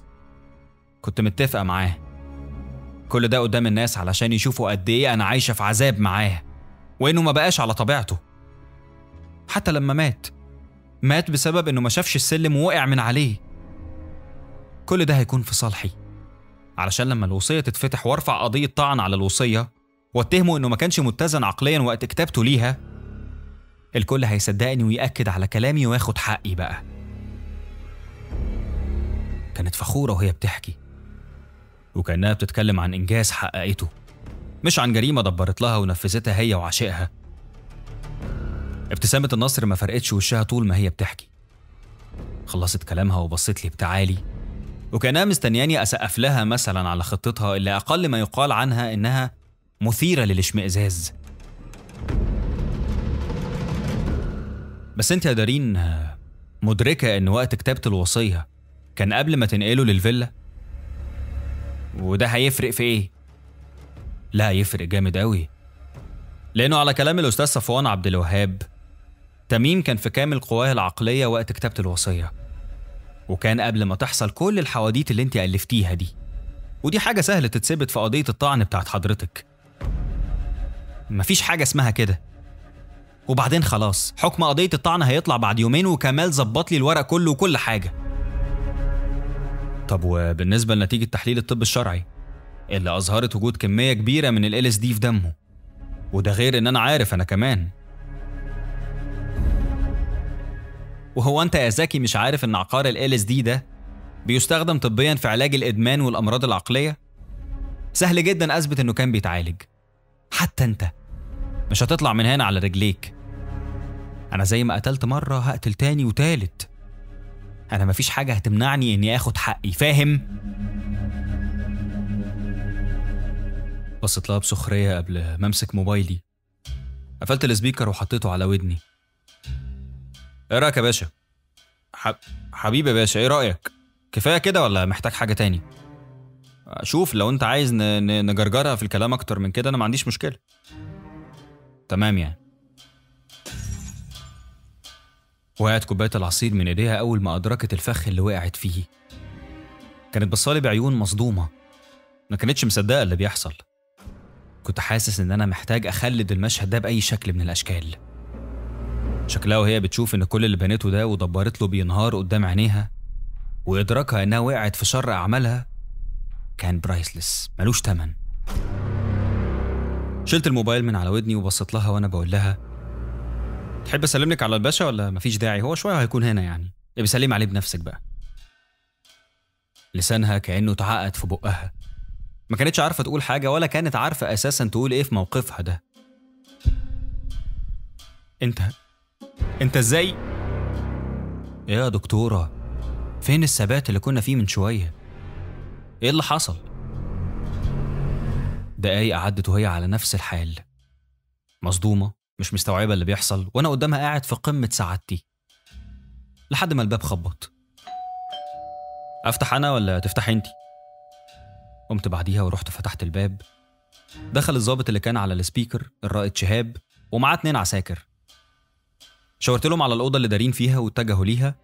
كنت متفقه معاه كل ده قدام الناس علشان يشوفوا قد ايه انا عايشه في عذاب معاه، وانه ما بقاش على طبيعته. حتى لما مات بسبب انه ما شافش السلم ووقع من عليه. كل ده هيكون في صالحي علشان لما الوصيه تتفتح وارفع قضيه طعن على الوصيه واتهمه انه ما كانش متزن عقليا وقت كتابته ليها، الكل هيصدقني ويأكد على كلامي وياخد حقي بقى. كانت فخوره وهي بتحكي، وكأنها بتتكلم عن إنجاز حققته مش عن جريمة دبرت لها ونفذتها هي وعشائها. ابتسامة النصر ما فرقتش وشها طول ما هي بتحكي. خلصت كلامها وبصت لي بتعالي، وكأنها مستنياني أسقف لها مثلا على خطتها اللي أقل ما يقال عنها إنها مثيرة للاشمئزاز. بس أنت يا دارين مدركة إن وقت كتابة الوصية كان قبل ما تنقله للفيلا؟ وده هيفرق في ايه؟ لا، هيفرق جامد قوي، لانه على كلام الاستاذ صفوان عبد الوهاب تميم كان في كامل قواه العقليه وقت كتابه الوصيه، وكان قبل ما تحصل كل الحواديت اللي انت الفتيها دي، ودي حاجه سهله تتثبت في قضيه الطعن بتاعت حضرتك. مفيش حاجه اسمها كده. وبعدين خلاص، حكم قضيه الطعن هيطلع بعد يومين، وكمال ظبط لي الورق كله وكل حاجه. طب وبالنسبة لنتيجة تحليل الطب الشرعي اللي أظهرت وجود كمية كبيرة من ال LSD في دمه، وده غير إن أنا عارف أنا كمان. وهو أنت يا زكي مش عارف إن عقار ال LSD ده بيستخدم طبيًا في علاج الإدمان والأمراض العقلية؟ سهل جدًا أثبت إنه كان بيتعالج. حتى أنت مش هتطلع من هنا على رجليك. أنا زي ما قتلت مرة هقتل تاني وتالت. أنا مفيش حاجة هتمنعني إني آخد حقي، فاهم؟ بصيت لها بسخرية قبل ما أمسك موبايلي، قفلت السبيكر وحطيته على ودني. إيه رأيك يا باشا؟ حبيبي يا باشا، إيه رأيك؟ كفاية كده ولا محتاج حاجة تاني؟ شوف، لو أنت عايز نجرجرها في الكلام أكتر من كده أنا ما عنديش مشكلة. تمام يعني. وقعت كوباية العصير من ايديها أول ما أدركت الفخ اللي وقعت فيه. كانت بصالي بعيون مصدومة، ما كانتش مصدقة اللي بيحصل. كنت حاسس إن أنا محتاج أخلد المشهد ده بأي شكل من الأشكال. شكلها وهي بتشوف إن كل اللي بنته ده ودبرت له بينهار قدام عينيها، وإدراكها إنها وقعت في شر أعمالها كان برايسلس ملوش تمن. شلت الموبايل من على ودني وبصيت لها وأنا بقول لها: تحب أسلملك على الباشا ولا مفيش داعي؟ هو شوية هيكون هنا يعني، يبقى سلم عليه بنفسك بقى. لسانها كأنه اتعقد في بقها، ما كانتش عارفة تقول حاجة ولا كانت عارفة أساسا تقول إيه في موقفها ده. أنت إزاي؟ يا دكتورة، فين الثبات اللي كنا فيه من شوية؟ إيه اللي حصل؟ دقايق عدت وهي على نفس الحال، مصدومة مش مستوعبة اللي بيحصل، وأنا قدامها قاعد في قمة سعادتي. لحد ما الباب خبط. أفتح أنا ولا تفتحي أنتي؟ قمت بعديها ورحت فتحت الباب. دخل الضابط اللي كان على السبيكر، الرائد شهاب، ومعاه 2 عساكر. شاورت لهم على الأوضة اللي دارين فيها واتجهوا ليها،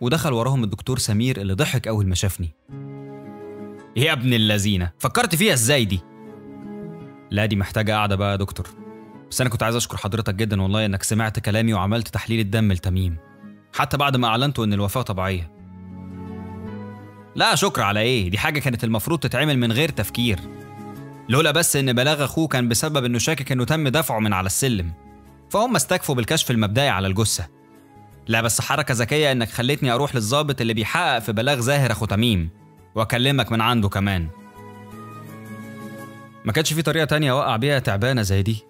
ودخل وراهم الدكتور سمير اللي ضحك أول ما شافني. يا ابن اللذينة، فكرت فيها إزاي دي؟ لا دي محتاجة قاعدة بقى يا دكتور، بس أنا كنت عايز أشكر حضرتك جدا والله إنك سمعت كلامي وعملت تحليل الدم لتميم، حتى بعد ما أعلنتوا إن الوفاة طبيعية. لا شكر على إيه، دي حاجة كانت المفروض تتعمل من غير تفكير، لولا بس إن بلاغ أخوه كان بسبب إنه شاكك إنه تم دفعه من على السلم، فهم استكفوا بالكشف المبدئي على الجثة. لا بس حركة ذكية إنك خلتني أروح للضابط اللي بيحقق في بلاغ زاهر أخو تميم، وأكلمك من عنده كمان. ما كانش في طريقة تانية أوقع بيها تعبانة زي دي،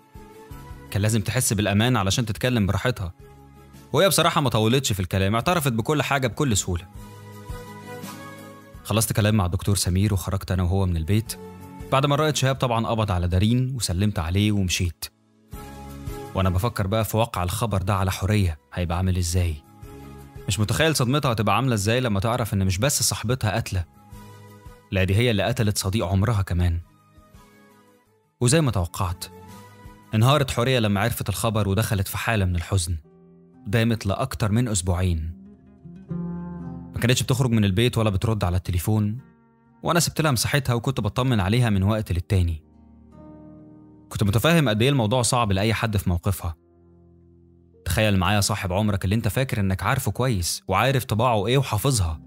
كان لازم تحس بالأمان علشان تتكلم براحتها، وهي بصراحة ما طولتش في الكلام، اعترفت بكل حاجة بكل سهولة. خلصت كلام مع الدكتور سمير وخرجت أنا وهو من البيت بعد ما الرائد شهاب طبعا قبض على دارين وسلمت عليه ومشيت، وأنا بفكر بقى في وقع الخبر ده على حورية هيبقى عامل إزاي. مش متخيل صدمتها هتبقى عاملة إزاي لما تعرف إن مش بس صاحبتها قاتلة، لا دي هي اللي قتلت صديق عمرها كمان. وزي ما توقعت انهارت حورية لما عرفت الخبر ودخلت في حالة من الحزن دامت لأكتر من 2 أسبوع. ما كانتش بتخرج من البيت ولا بترد على التليفون، وأنا سبت لها مساحتها وكنت بطمن عليها من وقت للتاني. كنت متفاهم قد إيه الموضوع صعب لأي حد في موقفها. تخيل معايا صاحب عمرك اللي أنت فاكر إنك عارفه كويس وعارف طباعه إيه وحافظها،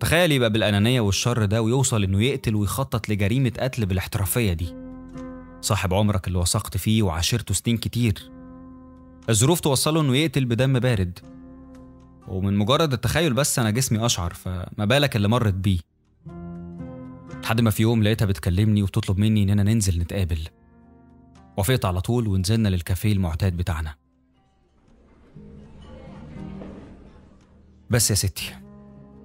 تخيل يبقى بالأنانية والشر ده ويوصل إنه يقتل ويخطط لجريمة قتل بالاحترافية دي. صاحب عمرك اللي وثقت فيه وعاشرته سنين كتير، الظروف توصله انه يقتل بدم بارد، ومن مجرد التخيل بس انا جسمي اشعر، فما بالك اللي مرت بيه. لحد ما في يوم لقيتها بتكلمني وتطلب مني اننا ننزل نتقابل، وافقت على طول ونزلنا للكافيه المعتاد بتاعنا. بس يا ستي،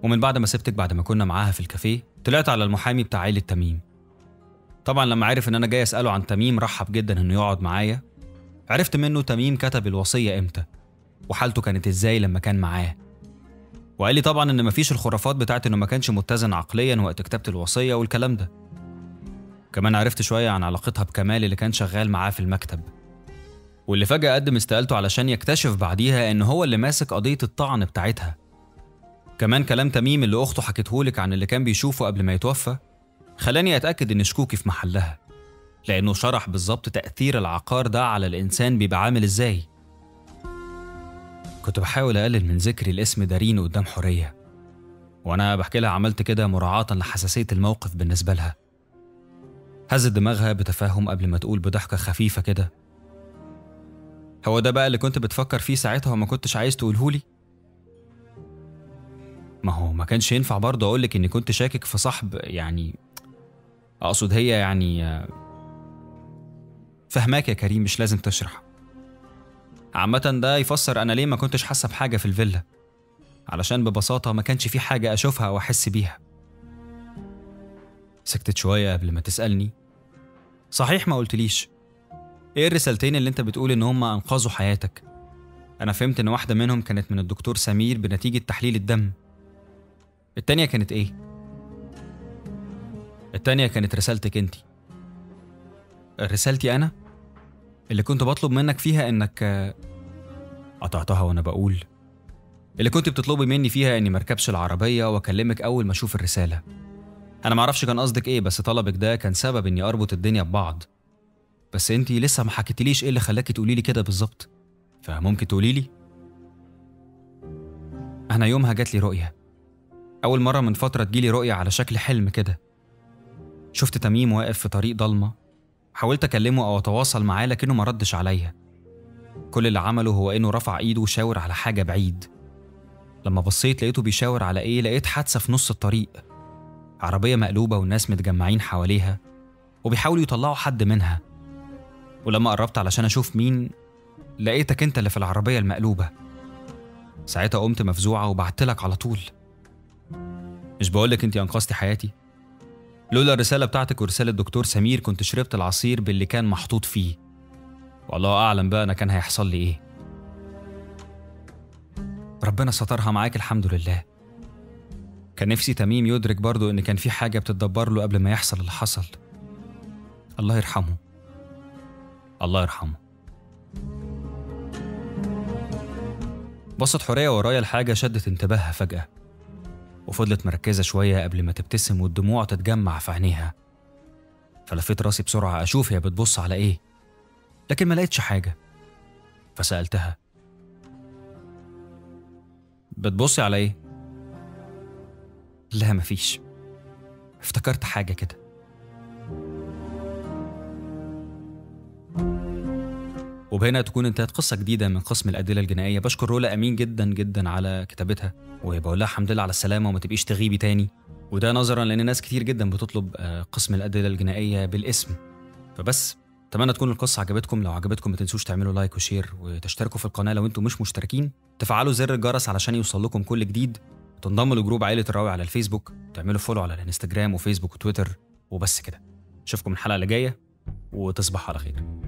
ومن بعد ما سبتك بعد ما كنا معاها في الكافيه طلعت على المحامي بتاع عيلة تميم. طبعا لما عرف ان انا جاي اساله عن تميم رحب جدا انه يقعد معايا. عرفت منه تميم كتب الوصيه امتى وحالته كانت ازاي لما كان معاه، وقال لي طبعا ان مفيش الخرافات بتاعت انه ما كانش متزن عقليا وقت كتابه الوصيه والكلام ده. كمان عرفت شويه عن علاقتها بكمال اللي كان شغال معاه في المكتب، واللي فجاه قدم استقالته علشان يكتشف بعديها ان هو اللي ماسك قضيه الطعن بتاعتها. كمان كلام تميم اللي اخته حكيتهولك عن اللي كان بيشوفه قبل ما يتوفى خلاني أتأكد إن شكوكي في محلها، لأنه شرح بالظبط تأثير العقار ده على الإنسان بيبقى عامل إزاي. كنت بحاول أقلل من ذكري لاسم دارين قدام حورية، وأنا بحكي لها عملت كده مراعاة لحساسية الموقف بالنسبة لها. هزت دماغها بتفاهم قبل ما تقول بضحكة خفيفة كده: هو ده بقى اللي كنت بتفكر فيه ساعتها وما كنتش عايز تقولهولي؟ ما هو ما كانش ينفع برضه أقولك إني كنت شاكك في صاحب، يعني أقصد هي يعني فهماك يا كريم، مش لازم تشرح. عامة ده يفسر أنا ليه ما كنتش حاسة بحاجة في الفيلا، علشان ببساطة ما كانش في حاجة أشوفها أو أحس بيها. سكتت شوية قبل ما تسألني: صحيح ما قلتليش إيه الرسالتين اللي أنت بتقول إن هما أنقذوا حياتك؟ أنا فهمت إن واحدة منهم كانت من الدكتور سمير بنتيجة تحليل الدم، التانية كانت إيه؟ التانية كانت رسالتك انتي. رسالتي انا؟ اللي كنت بطلب منك فيها انك قطعتها وانا بقول اللي كنت بتطلبي مني فيها اني مركبش العربيه واكلمك اول ما اشوف الرساله. انا معرفش كان قصدك ايه، بس طلبك ده كان سبب اني اربط الدنيا ببعض. بس انتي لسه ما حكيتليش ايه اللي خلاكي تقولي لي كده بالظبط، فممكن تقولي لي؟ انا يومها جاتلي رؤيه، اول مره من فتره تجيلي رؤيه على شكل حلم كده. شفت تميم واقف في طريق ضلمه، حاولت اكلمه او اتواصل معاه لكنه ما ردش عليا. كل اللي عمله هو انه رفع ايده وشاور على حاجه بعيد. لما بصيت لقيته بيشاور على ايه، لقيت حادثه في نص الطريق، عربيه مقلوبه والناس متجمعين حواليها وبيحاولوا يطلعوا حد منها. ولما قربت علشان اشوف مين، لقيتك انت اللي في العربيه المقلوبه. ساعتها قمت مفزوعه وبعتلك على طول. مش بقولك انت انقذتي حياتي؟ لولا الرساله بتاعتك ورساله دكتور سمير كنت شربت العصير باللي كان محطوط فيه، والله اعلم بقى انا كان هيحصل لي ايه. ربنا سترها معاك الحمد لله. كان نفسي تميم يدرك برضه ان كان في حاجه بتتدبر له قبل ما يحصل اللي حصل. الله يرحمه. الله يرحمه. بصت حورية ورايا، الحاجه شدت انتباهها فجاه وفضلت مركزه شويه قبل ما تبتسم والدموع تتجمع في عينيها. فلفيت راسي بسرعه اشوف هي بتبص على ايه، لكن ما لقيتش حاجه. فسالتها، بتبصي على ايه؟ لا مفيش، افتكرت حاجه كده. وبهنا تكون انتهت قصه جديده من قسم الادله الجنائيه. بشكر رولا امين جدا جدا على كتابتها، وبقول لها الحمد لله على السلامه وما تبقيش تغيبي تاني، وده نظرا لان ناس كتير جدا بتطلب قسم الادله الجنائيه بالاسم. فبس اتمنى تكون القصه عجبتكم، لو عجبتكم ما تنسوش تعملوا لايك وشير وتشتركوا في القناه لو انتم مش مشتركين، تفعلوا زر الجرس علشان يوصل لكم كل جديد، تنضموا لجروب عائله الراوي على الفيسبوك، تعملوا فولو على الانستجرام وفيسبوك وتويتر. وبس كده، اشوفكم الحلقه اللي جايه وتصبحوا على خير.